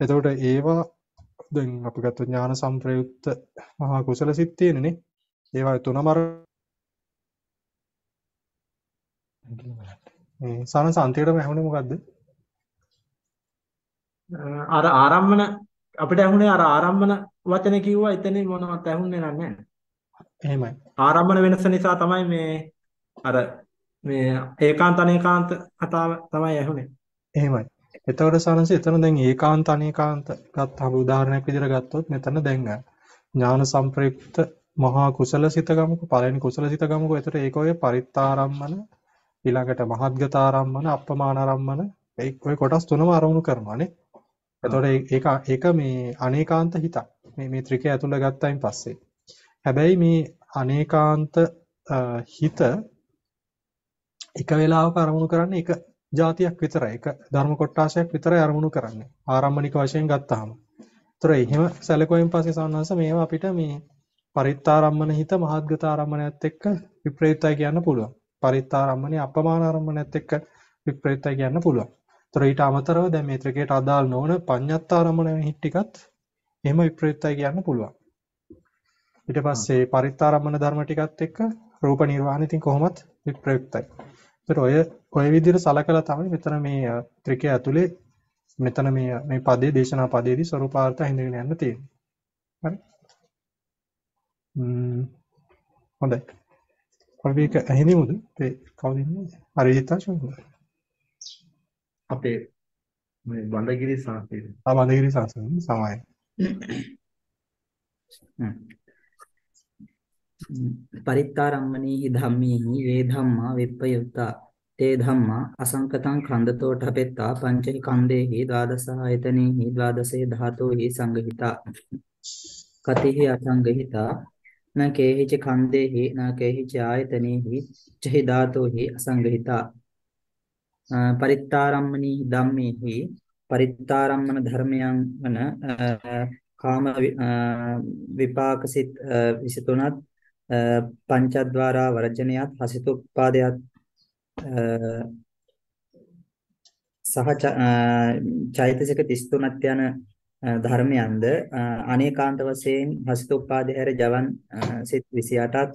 එතකොට ඒවා දැන් අපි ගත්ත ඥාන සම්ප්‍රයුක්ත මහා කුසල සිත් තියෙනනේ. ඒවා තුනම අර මේ සානසන්තියටම ඇහුනේ මොකද්ද? අර ආරම්මන අපිට ඇහුනේ අර ආරම්මන වචනේ කිව්වා. එතන මොනවත් ඇහුන්නේ නැහැ. එහෙමයි. ආරම්භන වෙනස නිසා තමයි මේ අර මේ ඒකාන්ත අනේකාන්ත කතාව තමයි ඇහුනේ. එහෙමයි. එතකොට සාරංශය එතන දැන් ඒකාන්ත අනේකාන්ත ගත්තාම උදාහරණයක් විදිහට ගත්තොත් මෙතන දැන් ඥාන සම්ප්‍රයුක්ත මහා කුසල සිත ගමුක පළවෙනි කුසල සිත ගමුක. එතකොට ඒක ඔය පරිත්තාරම්මන ඊළඟට මහත්ගතාරම්මන අප්‍රමාණාරම්මන ඒ ඔය කොටස් තුනම අරමුණු කරනවානේ. එතකොට ඒක ඒක මේ අනේකාන්ත හිත මේ මේ ත්‍රිකය ඇතුළේ ගත්තායින් පස්සේ හැබැයි මේ අනේකාන්ත හිත එක වෙලාවක අරමුණු කරන්නේ එක જાතියක් විතරයි. එක ධර්ම කොටාශයක් විතරයි අරමුණු කරන්නේ. ආරම්භනික වශයෙන් ගත්තාම. ඒතර එහෙම සැලකුවෙන් පස්සේ සාමාන්‍යයෙන් මේවා අපිට මේ පරිත්තාරම්මන හිත මහත්ගත ආරම්මණයත් එක්ක විප්‍රයුක්තයි කියන්න පුළුවන්. පරිත්තාරම්මනේ අපමාන ආරම්මණයත් එක්ක විප්‍රයුක්තයි කියන්න පුළුවන්. ඒතර ඊට අමතරව දැන් මේ ත්‍රිකයට අදාළ නොවන පඤ්ඤත්තාරම්මන හිත් ටිකත් එහෙම විප්‍රයුක්තයි කියන්න පුළුවන්. ඊට පස්සේ පරිත්තාරම්මන ධර්ම ටිකත් එක්ක රූප නිර්වාණය ඉතින් කොහොමත් විප්‍රයුක්තයි. ඒතර ඔය ඔය විදිහට සලකලා තමයි මෙතන මේ ත්‍රිකය ඇතුලේ මෙතන මේ මේ පදේ දේශනා පදේදී ස්වરૂපාර්ථ හඳුනගෙන යන්න තියෙන්නේ. හරි. ම්ම් හොඳයි. අපි එක ඇහිඳිමුද? ඒ කවුද ඉන්නේ? හරි හිතාෂුන්ද? අපේ මේ බණ්ඩගිරි සාන්තිද? ආ බණ්ඩගිරි සාන්තිද සමයි. පරිත්තාරම්මනේහි ධම්මේහි වේ ධම්මා විප්පයුක්තා තේ ධම්මා අසංකතං ඛණ්ඩතෝ ඨපෙත්තා පංච ඛණ්ඩේහි ද්වාදස ආයතනේහි ද්වාදසේ ධාතෝහි සංගහිතා කතිහි අසංගහිතා න කේහිච ඛණ්ඩේහි න කේහිච ආයතනේහි චහි ධාතෝහි අසංගහිතා පරිත්තාරම්මනේහි ධම්මේහි පරිත්තාරම්මන ධර්මයන් වන කාම විපාක සිත් විසිතුනත් පංචද්වාරා වර්ජනයත් හසිතෝපාදයත් සහ චෛතසික තිස් තුනක් යන ධර්මයන්ද අනේකාන්ත වශයෙන් හසිතෝපාදය හැර ජවන් සිත් විසි අටක්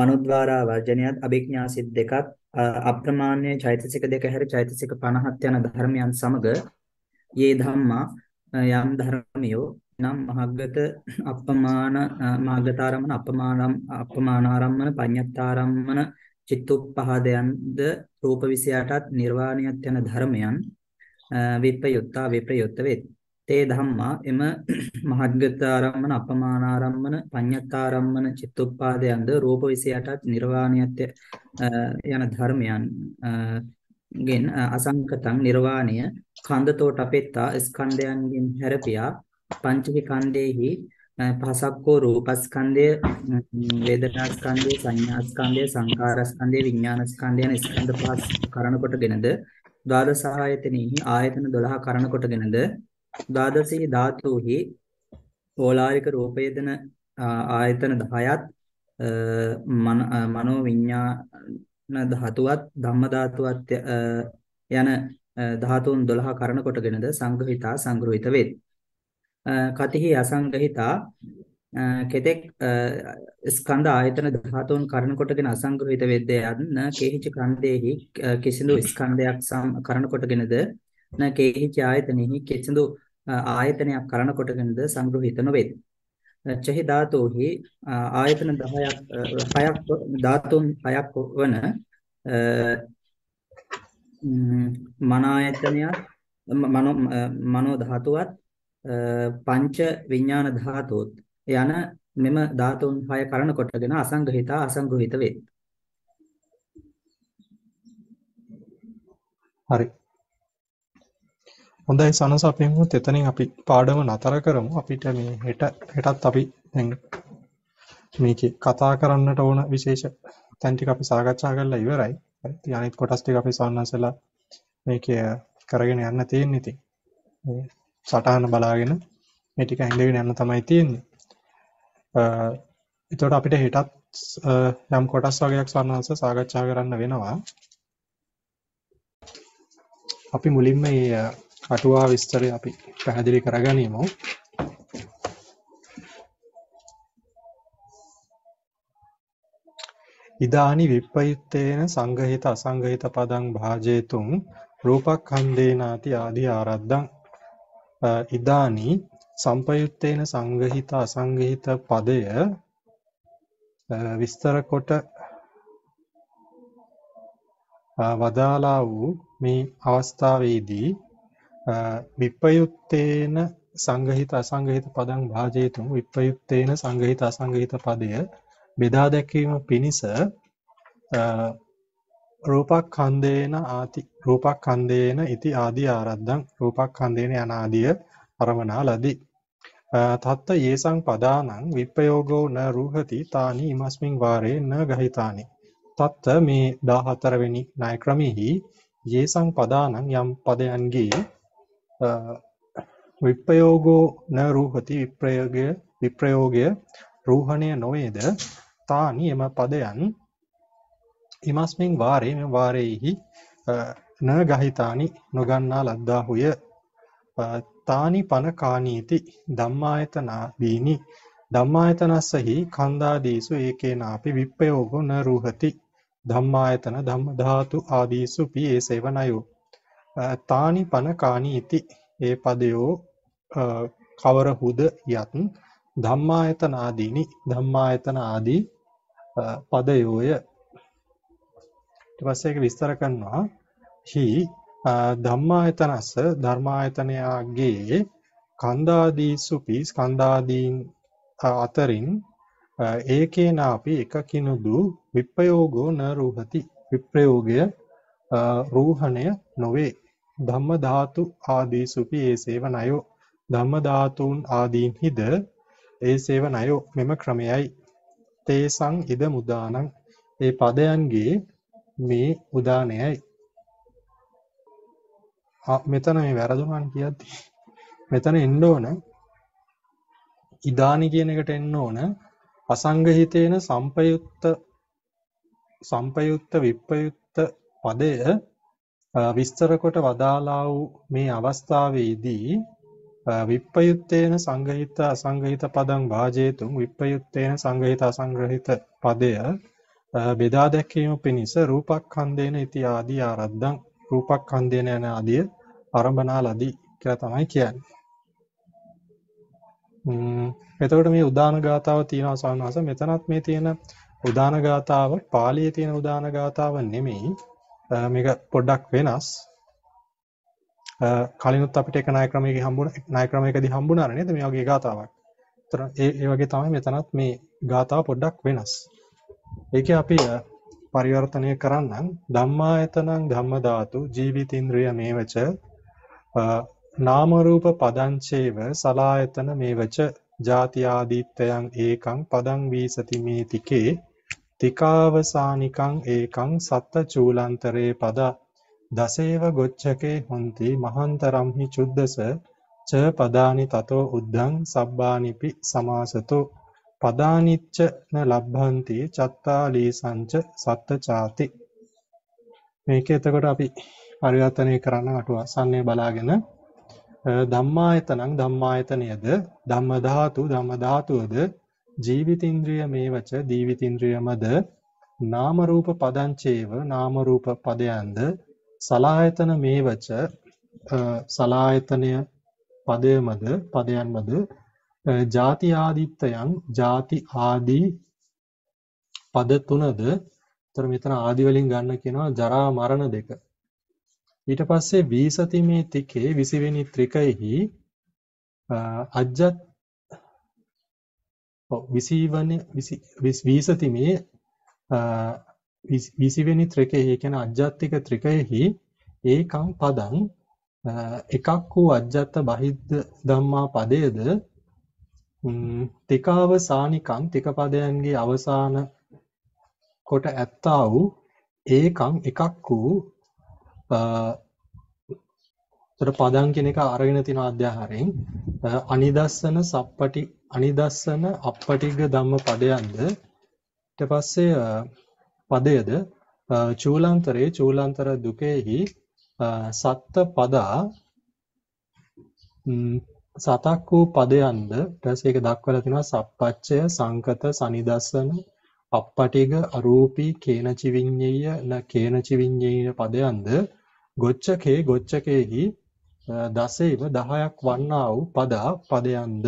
මනෝද්වාරා වර්ජනයත් අභිඥා සිත් දෙකක් අප්‍රමාණ්‍ය චෛතසික දෙක හැර චෛතසික පනහක් යන ධර්මයන් සමග යේ ධම්මා යම් ධර්මියෝ නම් මහග්ගත අපමාන මාග්ගතාරම්මන අපමානම් අපමානාරම්මන පඤ්ඤත්තාරම්මන චිත්තුප්පහදයන්ද රූප විෂයටත් නිර්වාණයත් යන ධර්මයන් විප්‍රයුක්තා විප්‍රයුක්ත වෙත්. තේ ධම්මා එම මහග්ගතාරම්මන අපමානාරම්මන පඤ්ඤත්තාරම්මන චිත්තුප්පහදයන්ද රූප විෂයටත් නිර්වාණයත් යන ධර්මයන් ගෙන් අසංකතං නිර්වාණය ඛණ්ඩතෝට අපෙත්තා ස්කන්ධයන්ගෙන් හැරපියා පංචක ඛණ්ඩේහි පහසක්කෝ රූපස්කන්ධය වේදනාස්කන්ධය සංඥාස්කන්ධය සංඛාරස්කන්ධය විඥානස්කන්ධය යන ස්කන්ධ පහස් කරන කොටගෙනද द्वादश आयतनैः आयतन दොළහ කරණ කොටගෙනද द्वादशेहि धातुहि ඕලාරික රූපයේදන ආයතන දහයත් මනෝ විඥාන ධාතුවත් ධම්ම ධාතුවත් යන ධාතුන් දොළහ කරණ කොටගෙනද සංග්‍රහිතා සංග්‍රහිත වේ. කතිහි අසංග්‍රහිතා කෙතෙක් ස්කන්ධ ආයතන ධාතුන් කරණ කොටගෙන අසංග්‍රහිත වෙද්ද යන්න කේහිච ඛණ්ඩේහි කිසිඳු ස්කන්ධයක් කරණ කොටගෙනද න කේහිච ආයතනෙහි කිසිඳු ආයතනයක් කරණ කොටගෙනද සංග්‍රහිත නොවේ. චහි ධාතෝහි ආයතන දහයක් හයක් ධාතුන් හයක් වන මන ආයතනයත් මනෝ මනෝ ධාතුවත් පංච විඥාන ධාතුත් යන මෙම ධාතුන් හය කරණ කොටගෙන අසංග්‍රහිතා අසංග්‍රහිත වේ. හරි. හොඳයි සනස අපි මුත් එතනින් අපි පාඩම නතර කරමු. අපිට මේ හෙට හෙටත් අපි දැන් මේකේ කතා කරන්නට ඕන විශේෂ තැන් ටික අපි සාකච්ඡා කරලා ඉවරයි. හරි. අනිත් කොටස් ටික අපි සනසලා මේකේ කරගෙන යන්න තියෙන ඉතින්. මේ සටහන බලාගෙන මේ ටික ඇඳගෙන යන්න තමයි තියෙන්නේ. එතකොට අපිට හෙටත් යම් කොටස් වගේක් සම්බන්ධව සාකච්ඡා කරන්න වෙනවා. අපි මුලින්ම මේ අටුවා විස්තරය අපි පැහැදිලි කරගනිමු. ඉදානි විප්පයුත්තේන සංගහිත අසංගහිත පදං භාජේතුම් රූපක්ඛන්දේනාති ආදී ආරද්දං ඉදානි संपयुक्तेन संगहित असंगहित पदे विस्तर कोट वदालावु मे अवस्थावेदी विपयुक्तेन संगहित असंगहित पदं भाजयितुं विपयुक्तेन संगहित असंगहित पदे भेदा दकीम पिनिस रूपखंडेन आदि रूपखंडेन इति आदि आरद्धं रूपखंडेन अनादिय अरवणालदि तत्त येषां पदानां विप्रयोगो न रुहति तानि इमस्मिन् वारे न गहितानि तत्त मे දාහතර වෙනි ණයක්‍රමෙහි येषां पदानां යම් පදයන්ගේ විප්‍රයෝගෝ න රුහති විප්‍රයෝගය විප්‍රයෝගය රෝහණය නොවේද तानि එම පදයන් ඉමස්මින් වාරේ මේ වාරෙහි න ගහිතානි නොගන්නා ලද්දාහුය तानि पन कानीति धम्मायतना दीनि धम्मायतनस्य हि खंडादीसु एकेनापि विप्रयोगो न रुहति धम्मायतन धम्म धातु आदिसु पि एसेव नयो तानि पन कानीति ए पदयो कवरहुद यत् धम्मायतनादीनि धम्मायतन आदि पदयोय ඊට පස්සේ ඒක විස්තර කරනවා හි ධම්මායතනස්ස ධර්මායතනයගේ කන්දාදීසුපි ස්කන්ධාදීන් අතරින් ඒකේනාපි එකකිනුදු විප්‍රයෝගෝ න රුහති විප්‍රයෝගය රෝහණය නොවේ ධම්ම ධාතු ආදීසුපි ඒසේව නයෝ ධම්ම ධාතුන් ආදීන් හිද ඒසේව නයෝ මෙම ක්‍රමයයි තේසං ඉද මුදානං ඒ පදයන්ගේ මේ උදානයයි මෙතන මේ වැරදුනාන් කියද්දි මෙතන එන්න ඕන ඉදානි කියන එකට එන්න ඕන අසංගහිතේන සම්පයුක්ත සම්පයුක්ත විප්පයුක්ත පදය විස්තර කොට වදාලා වූ මේ අවස්ථාවේදී විප්පයුක්තේන සංගහිත අසංගහිත පදං වාජේතුම් විප්පයුක්තේන සංගහිත අසංග්‍රහිත පදය බෙදා දැක්වීම පිණිස රූපක්ඛන්දේන इति ආදී ආරද්දං රූපක්ඛන්දේන යන ආදී ආරම්භනාලදී කියලා තමයි කියන්නේ. ම්ම් එතකොට මේ උදාන ගාතාව තියෙනවා සාමාන්‍යස මෙතනත් මේ තියෙන උදාන ගාතාව පාලියේ තියෙන උදාන ගාතාව නෙමෙයි. මේක පොඩ්ඩක් වෙනස්. කලිනුත් අපිට එක ණය ක්‍රමයකදී හම්බුණා ණය ක්‍රමයකදී හම්බුණා නේද මේ වගේ ගාතාවක්. ඒතර ඒ ඒ වගේ තමයි මෙතනත් මේ ගාතාව පොඩ්ඩක් වෙනස්. ඒකේ අපි පරිවර්තනය කරන්නම් ධම්මායතනං ධම්ම ධාතු ජීවිතින්ද්‍රිය මේවච නාම රූප පදංචේව සලායතන මේවච ජාති ආදිත්‍යං ඒකං පදං වීසති මේ තිකේ තිකාවසානිකං ඒකං සත්ත චූලාන්තරේ පද दशेव गोच्छके होन्ति महान्तरं हि चुद्दस च पदानि ततो उद्धं सब्बानिपि समासतो पदानिच्च न लभन्ति चत्तालीसञ्च सत्तचाति මේක එතකොට අපි පරිවර්තනය කරන්න අටුව අසන්නේ බලාගෙන ධම්මායතනං ධම්මායතනයද ධම්ම ධාතු ධම්ම ධාතුවද ජීවිතින්ද්‍රිය මේවච දීවිතින්ද්‍රියමද නාම රූප පදංචේව නාම රූප පදයන්ද සලායතන මේවච සලායතනය පදයමද පදයන්මද ජාති ආදිත්තයන් ජාති ආදී පද තුනද तर मित्र आदि वलिन गण कीन जरा मरण देख ईट पास वीसति मे तिखे विसिवेनि त्रिकैहि अज्जत विसिवने वीसति मे विसिवेनि त्रिकैहि කියන අජ්ජත්තික ත්‍රිකයෙහි ඒකං පදං එකක් වූ අජ්ජත් බහිද්ද ධම්මා පදයේද තිකාවසානිකං තික පදයන්ගේ අවසාන කොට ඇත්තා වූ ඒකං එකක් වූ අතර පදං කියන එක අරගෙන තින අධ්‍යාහාරයෙන් අනිදස්සන සප්පටි අනිදස්සන අප්පටිග ධම්ම පදයන්ද ඊට පස්සේ පදයේද චූලාන්තරේ චූලාන්තර දුකෙහි සත්ත පදා සතක් වූ පදයන්ද ඊට පස්සේ ඒක දක්වලා තිනවා සප්පච්චය සංකත සනිදස්සන අප්පටිග අරූපී කේනචි විඤ්ඤේය න කේනචි විඤ්ඤේය පදයන්ද ගොච්ඡකේ ගොච්ඡකේහි දසේව දහයක් වන්නා වූ පදා පදයන්ද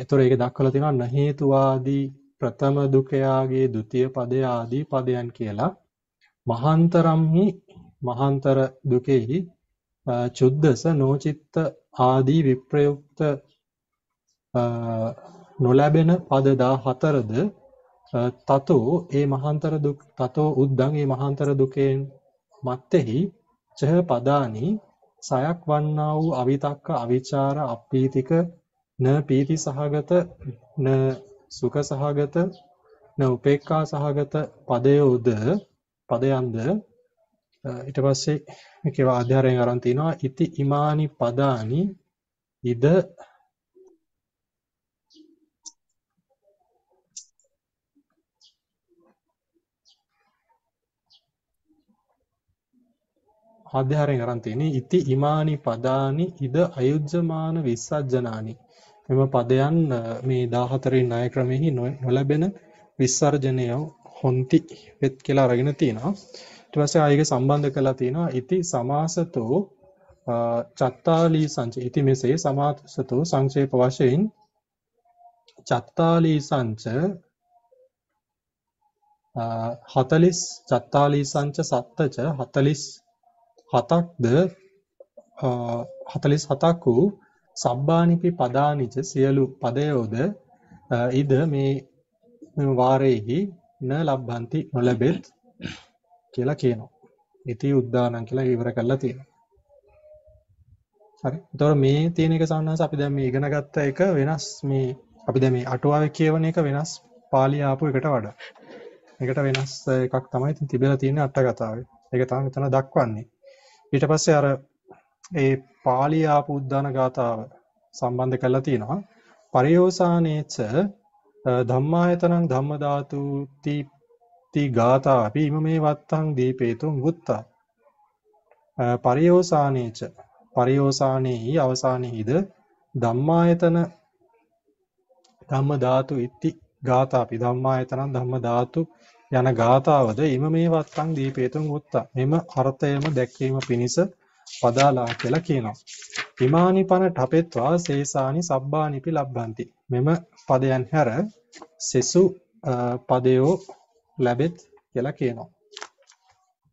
ඒතර ඒක දක්වලා තියෙනවා න හේතුවාදී ප්‍රථම දුකයාගේ ဒုတိ ය පදය ආදී පදයන් කියලා මහාන්තරම්හි මහාන්තර දුකේහි චුද්දස නොචිත්ත ආදී විප්‍රයුක්ත නොලැබෙන පද දහහතරද ततो ए महांतर दुख ततो उद्दं ए महांतर दुखे मत्तेहि चह पदानि सायक वन्नाउ अवितक्क अविचार अपीतिक न पीति सहगत न सुख सहगत न उपेक्षा सहगत पदयोद पदयंद ඊට පස්සේ මේකව ආධාරයෙන් අරන් තිනවා ඉති ඉමානි පදානි ඉද ආධාරයෙන් අරන් තියෙන්නේ ඉති ඉමානි පදානි ඉද අයුජ්ජමාන විස්සජ්ජනානි මෙම පදයන් මේ දහහතර න් ණය ක්‍රමෙහි නොලැබෙන විස්සර්ජනය හොන්ති වෙත් කියලා අරගෙන තිනවා ඊට පස්සේ ආයක සම්බන්ධ කරලා තිනවා ඉති සමාසතෝ චත්තාලී සංච ඉති මෙසේ සමාසතෝ සංක්ෂේප වශයෙන් චත්තාලී සංච හතලිස් චත්තාලී සංච සත්තච හතලිස් හතක්ද හතලිස් හතක් වූ සබ්බානිපි පදානිච සියලු පදයෝද ඉද මේ වාරයේහි න ලබ්බන්ති නොලැබෙත් කියලා කියනවා. ඉති උද්දානං කියලා ඉවර කරලා තියෙනවා. හරි. එතකොට මේ තියෙන එක සාමාන්‍යයෙන් අපි දැන් මේ ඉගෙන ගත්ත එක වෙනස් මේ අපි දැන් මේ අටුවාවේ කියවන එක වෙනස් පාලිය ආපු එකට වඩා. මේකට වෙනස් එකක් තමයි තිබෙලා තියෙන්නේ අට කතාවේ. ඒක තමයි මෙතන දක්වන්නේ. ඊට පස්සේ අර ඒ පාළි ආපු උද්දාන ගාතාව සම්බන්ධ කරලා තිනවා පරියෝසානේච ධම්මායතනං ධම්ම ධාතු ති ගාතා අපි මේ වත්තං දීපේතුං වුත්තා පරියෝසානේච පරියෝසානේහි අවසානේහිද ධම්මායතන ධම්ම ධාතු ඉති ගාතා අපි ධම්මායතනං ධම්ම ධාතු යන ගාථාවද එම මේ වත්තන් දීපේතුන් උත්තා මෙම අර්ථයම දැක්වීම පිණිස පදාලා කියලා කියනවා. හිමානි පන ඨපෙත්වා සේසානි සබ්බානිපි ලබ්බන්ති. මෙම පදයන් හැර සෙසු පදයෝ ලැබෙත් කියලා කියනවා.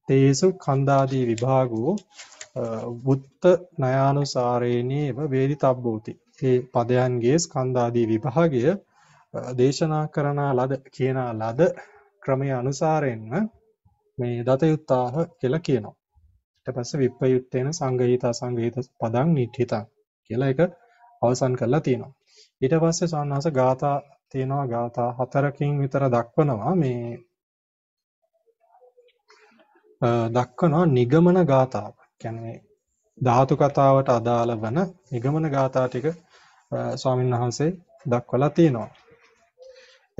තේසු කන්දාදී විභාගෝ වුත්ත නයානුසාරේනේව වේදිතබ්බෝති. මේ පදයන්ගේ ස්කන්ධාදී විභාගය දේශනා කරන ලද කියන ලද ක්‍රමය අනුසාරයෙන්ම මේ දතයුත්තාහ කියලා කියනවා. ඊට පස්සේ විප්පයුත්තේන සංගීත අසංගීත පදං නිට්ඨිතං කියලා ඒක අවසන් කරලා තියෙනවා. ඊට පස්සේ සාන්නහස ගාථා තියෙනවා ගාථා හතරකින් විතර දක්වනවා මේ දක්වනවා නිගමන ගාථාව. කියන්නේ ධාතු කතාවට අදාළ වන නිගමන ගාථා ටික ස්වාමීන් වහන්සේ දක්වලා තියෙනවා.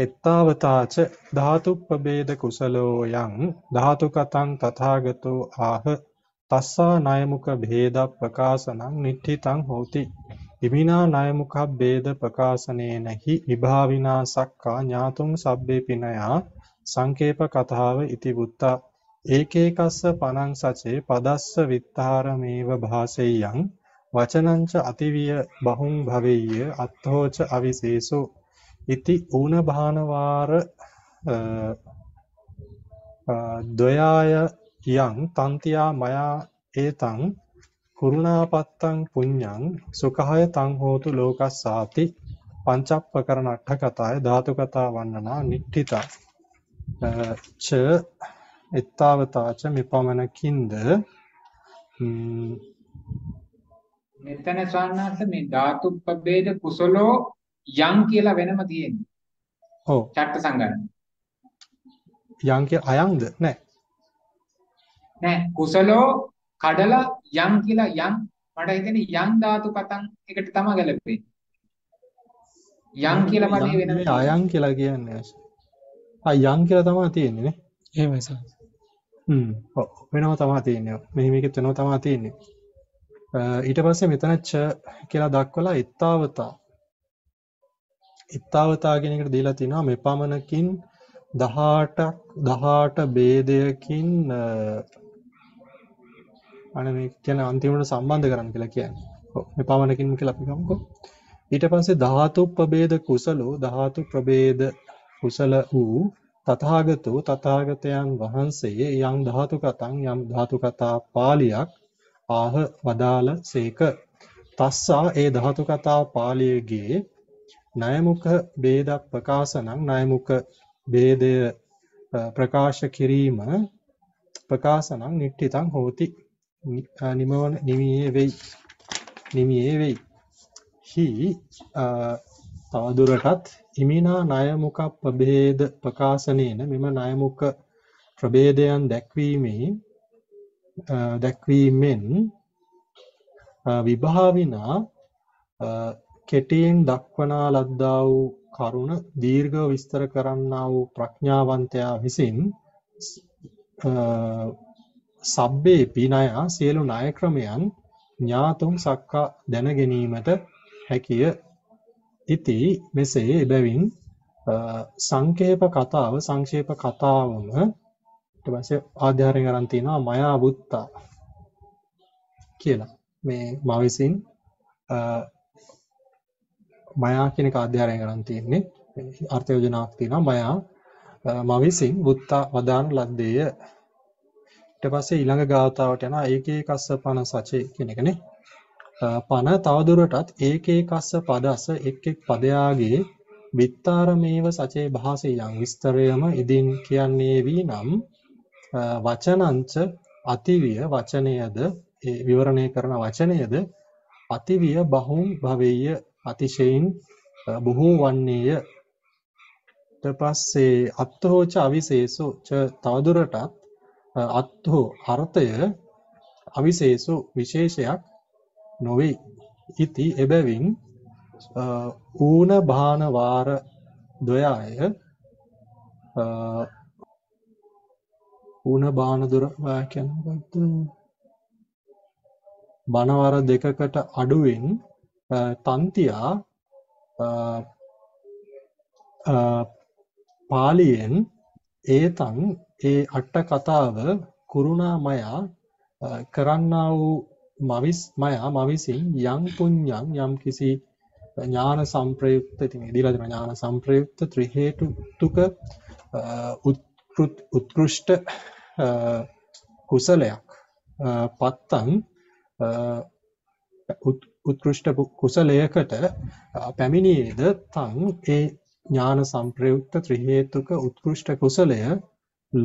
එත්තාවතාච ධාතුප්පබේද කුසලෝ යං ධාතුකතං තථාගතෝ ආහ තස්සා නයමුක භේද ප්‍රකාශනං නිට්ඨිතං හෝති. ඉමිනා නයමුක භේද ප්‍රකාශනේනහි විභාවිනා සක්කා ඥාතුං සබ්බේ පිනයා සංකේප කතාව ඉති බුත්තා. ඒකේකස්ස පනං සචේ පදස්ස විත්තාරමේව භාසෙයං වචනංච අතිවිය බහුං භවෙය්‍ය අත්තෝච අවිශේෂෝ ඉති ඌන භානවාර ද්වයාය යං තන්තියා මයා ඒතං කුරුණාපත්තං පුඤ්ඤං සුඛාය තං හෝතු ලෝකස්සාති පංචප්පකරණ අට්ඨකතාය ධාතුකතා වන්නනා නිට්ඨිතා ච එත්තාවතාච මෙපමණකින්ද. මෙතන සාරාංශ මේ ධාතුප්පබේද කුසලෝ යං කියලා වෙනම තියෙනවා. ඔව් චට්ට සංගාන යං කිය අයංද නෑ නෑ කුසලෝ කඩලා යං කියලා යං මට හිතෙන්නේ යං ධාතු පතන් එකට තමයි ගැලපෙන්නේ. යං කියලා මට වෙනම අයං කියලා කියන්නේ ආ යං කියලා තමයි තියෙන්නේ නේ. එහෙමයි සර්. හ්ම් ඔව් වෙනවා තමයි තියෙන්නේ. මෙහි මේකෙත් වෙනවා තමයි තියෙන්නේ. ඊට පස්සේ මෙතන ච කියලා දක්වලා එත්තාවතා එත්තාවතා කියන එකට දීලා තිනවා මෙපමණකින් දහඅටක් දහඅට ભેදයකින් අනේ මේ කියන අන්තිමට සම්බන්ධ කරන්න කියලා කියන්නේ. ඔව් මෙපමණකින් කියලා අපි ගමුකෝ. ඊට පස්සේ ධාතු ප්‍රභේද කුසලෝ ධාතු ප්‍රභේද කුසල වූ තථාගතෝ තථාගතයන් වහන්සේ යම් ධාතු කතං යම් ධාතු කතා පාළියක් ආහ වදාළ සේක. තස්සා ඒ ධාතු කතා පාළියගේ නයමුක ભેද ප්‍රකාශනං නයමුක ભેදය ප්‍රකාශ කිරීම ප්‍රකාශනං නිට්ඨිතං හෝති නිමවන නිමියේ වෙයි නිමියේ වෙයි. හි තවදුරටත් ඉමිනා නයමුක ප්‍රභේද ප්‍රකාශනේන මෙම නයමුක ප්‍රභේදයන් දැක්වීමේ දැක්වීමෙන් විභාවිනා කෙටියෙන් දක්වනා ලද්දා වූ කරුණ දීර්ඝව විස්තර කරන්නා වූ ප්‍රඥාවන්තයා විසින් සබ්බේ පිනය සියලු ණය ක්‍රමයන් ඥාතුං සක්කා දැන ගැනීමට හැකිය. ඉති මෙසේ එබැවින් සංකේප කතාව සංක්ෂේප කතාවම ඊට පස්සේ ආධාරය කරන් තිනවා මයා බුත්තා කියලා. මේ මා විසින් මයා කියන එක ආධාරය කරන් තින්නේ අර්ථ යෝජනාවක් තිනවා මයා මා විසින් බුත්තා වදාන ලද්දේය. ඊට පස්සේ ඊළඟ ගාථාවට යනවා ඒකේ කස්සපන සචේ කියන එකනේ. පන තවදුරටත් ඒකේ කස්ස පදස්ස එක් එක් පදයාගේ විත්තාරමේව සචේ භාසයන් විස්තරයම ඉදින් කියන්නේ වී නම් වචනංච අතිවිය වචනයද ඒ විවරණය කරන වචනයද අතිවිය බහුම් භවෙය අතිශයින් බොහෝ වන්නේය. ඊට පස්සේ අත්ථෝච අවිශේෂෝ ච තවදුරටත් අත්ථෝ අර්ථය අවිශේෂෝ විශේෂයක් නොවේ. ඉති එබැවින් ඌන භානවාර ද්වයාය ඌන භාන දුර කියනකොට භානවාර දෙකකට අඩුවෙන් තන්තියා පාලියෙන් ඒතන් ඒ අට කතාව කුරුණාමයා කරන්නා වූ මවිස් මයා මවිසින් යම් පුඤ්ඤං යම් කිසි ඥාන සංප්‍රයුක්ත ඉතින් දීලා දෙන ඥාන සංප්‍රයුක්ත ත්‍රි හේතු තුක උත්කෘත් උත්කෘෂ්ඨ කුසලයක් පත්තං උත්කෘෂ්ඨ කුසලයකට පැමිණියේද තං ඒ ඥාන සංප්‍රයුක්ත ත්‍රි හේතුක උත්කෘෂ්ඨ කුසලය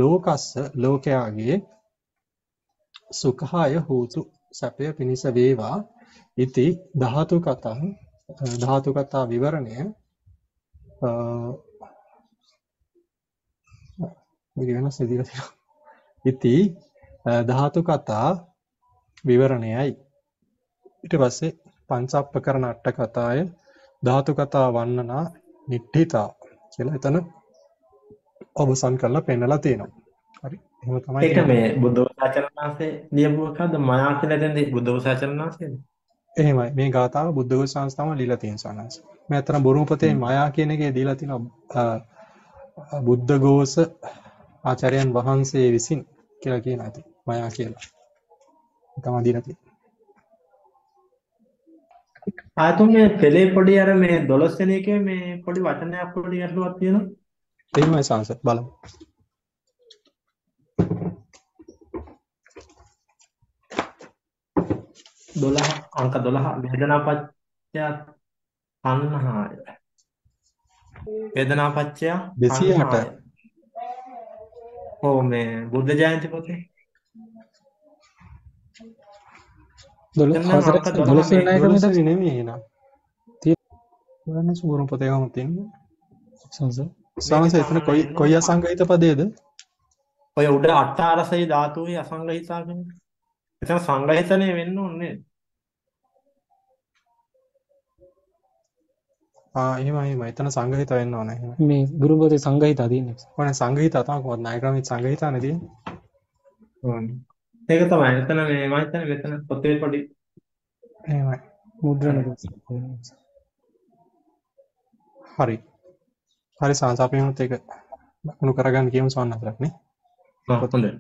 ලෝකස්ස ලෝකයාගේ සුඛාය හෝතු සැපය පිණිස වේවා. ඉති ධාතු කතං ධාතු කතා විවරණය ඉති धातु कथा विवरणयයි ඊට පස්සේ පංචාප්පකරණ අට කතාවේ धातु कथा वर्णना निट्ठिता කියලා එතන අවසන් කරලා පෙන්නලා තියෙනවා. හරි එහෙම තමයි. ඒක මේ බුද්ධඝෝසාචරණාංශයේ ලියපුවකද මයා කියලා දෙන්නේ බුද්ධඝෝසාචරණාංශයේද? එහෙමයි මේ ගාථාව බුද්ධඝෝසාංශ තමයි ලියලා තියෙන සානංශ. මම අතන බොරුම පොතේ මයා කියන එකේ දීලා තියෙනවා බුද්ධඝෝස ආචාර්යයන් වහන්සේ විසින් කියලා කියන ඇති මයා කියලා. තමයි දීලා තියෙන්නේ. ආතෝ මේ පෙළේ පොඩි අර මේ දොළොස් වෙනි එකේ මේ පොඩි වචනයක් පොඩි අරලුවක් තියෙනවා. එහෙමයි සාංශ බලමු. දොළහ අංක දොළහ වේදනාපච්චය තණ්හාය. වේදනාපච්චය දෙසිය අට. ඕ මේ බුද්ධ ජයන්ති පොතේ දොළොස් වෙනි එක මෙතන නෙමෙයි එහෙනම් තියෙන්නේ සූරම් පොතේ කොහොමද තියෙන්නේ සංස සංස එතන කොයි කොයි අසංගහිත පදයේද ඔය උඩ අටාරසයි ධාතුවේ අසංගහිතා කියන්නේ එතන සංගහිතනේ වෙන්න ඕනේ. ආ එහෙමයි එහෙමයි එතන සංගහිත වෙන්න ඕනේ. එහෙනම් මේ ගුරුන් පොතේ සංගහිතා තියෙන්නේ කොහොමද සංගහිතා තමයි කොහොමද නායකරම සංගහිතා නේ තියෙන්නේ. ඕනේ ඒක තමයි එතන මේ මම හිතන්නේ මෙතන පොතේ පොඩි එහෙමයි මුද්‍රණ දෙක. හරි හරි සංසාපේනත් ඒක උණු කරගන්න කියමු සවන්නතරක් නේ. හොඳයි.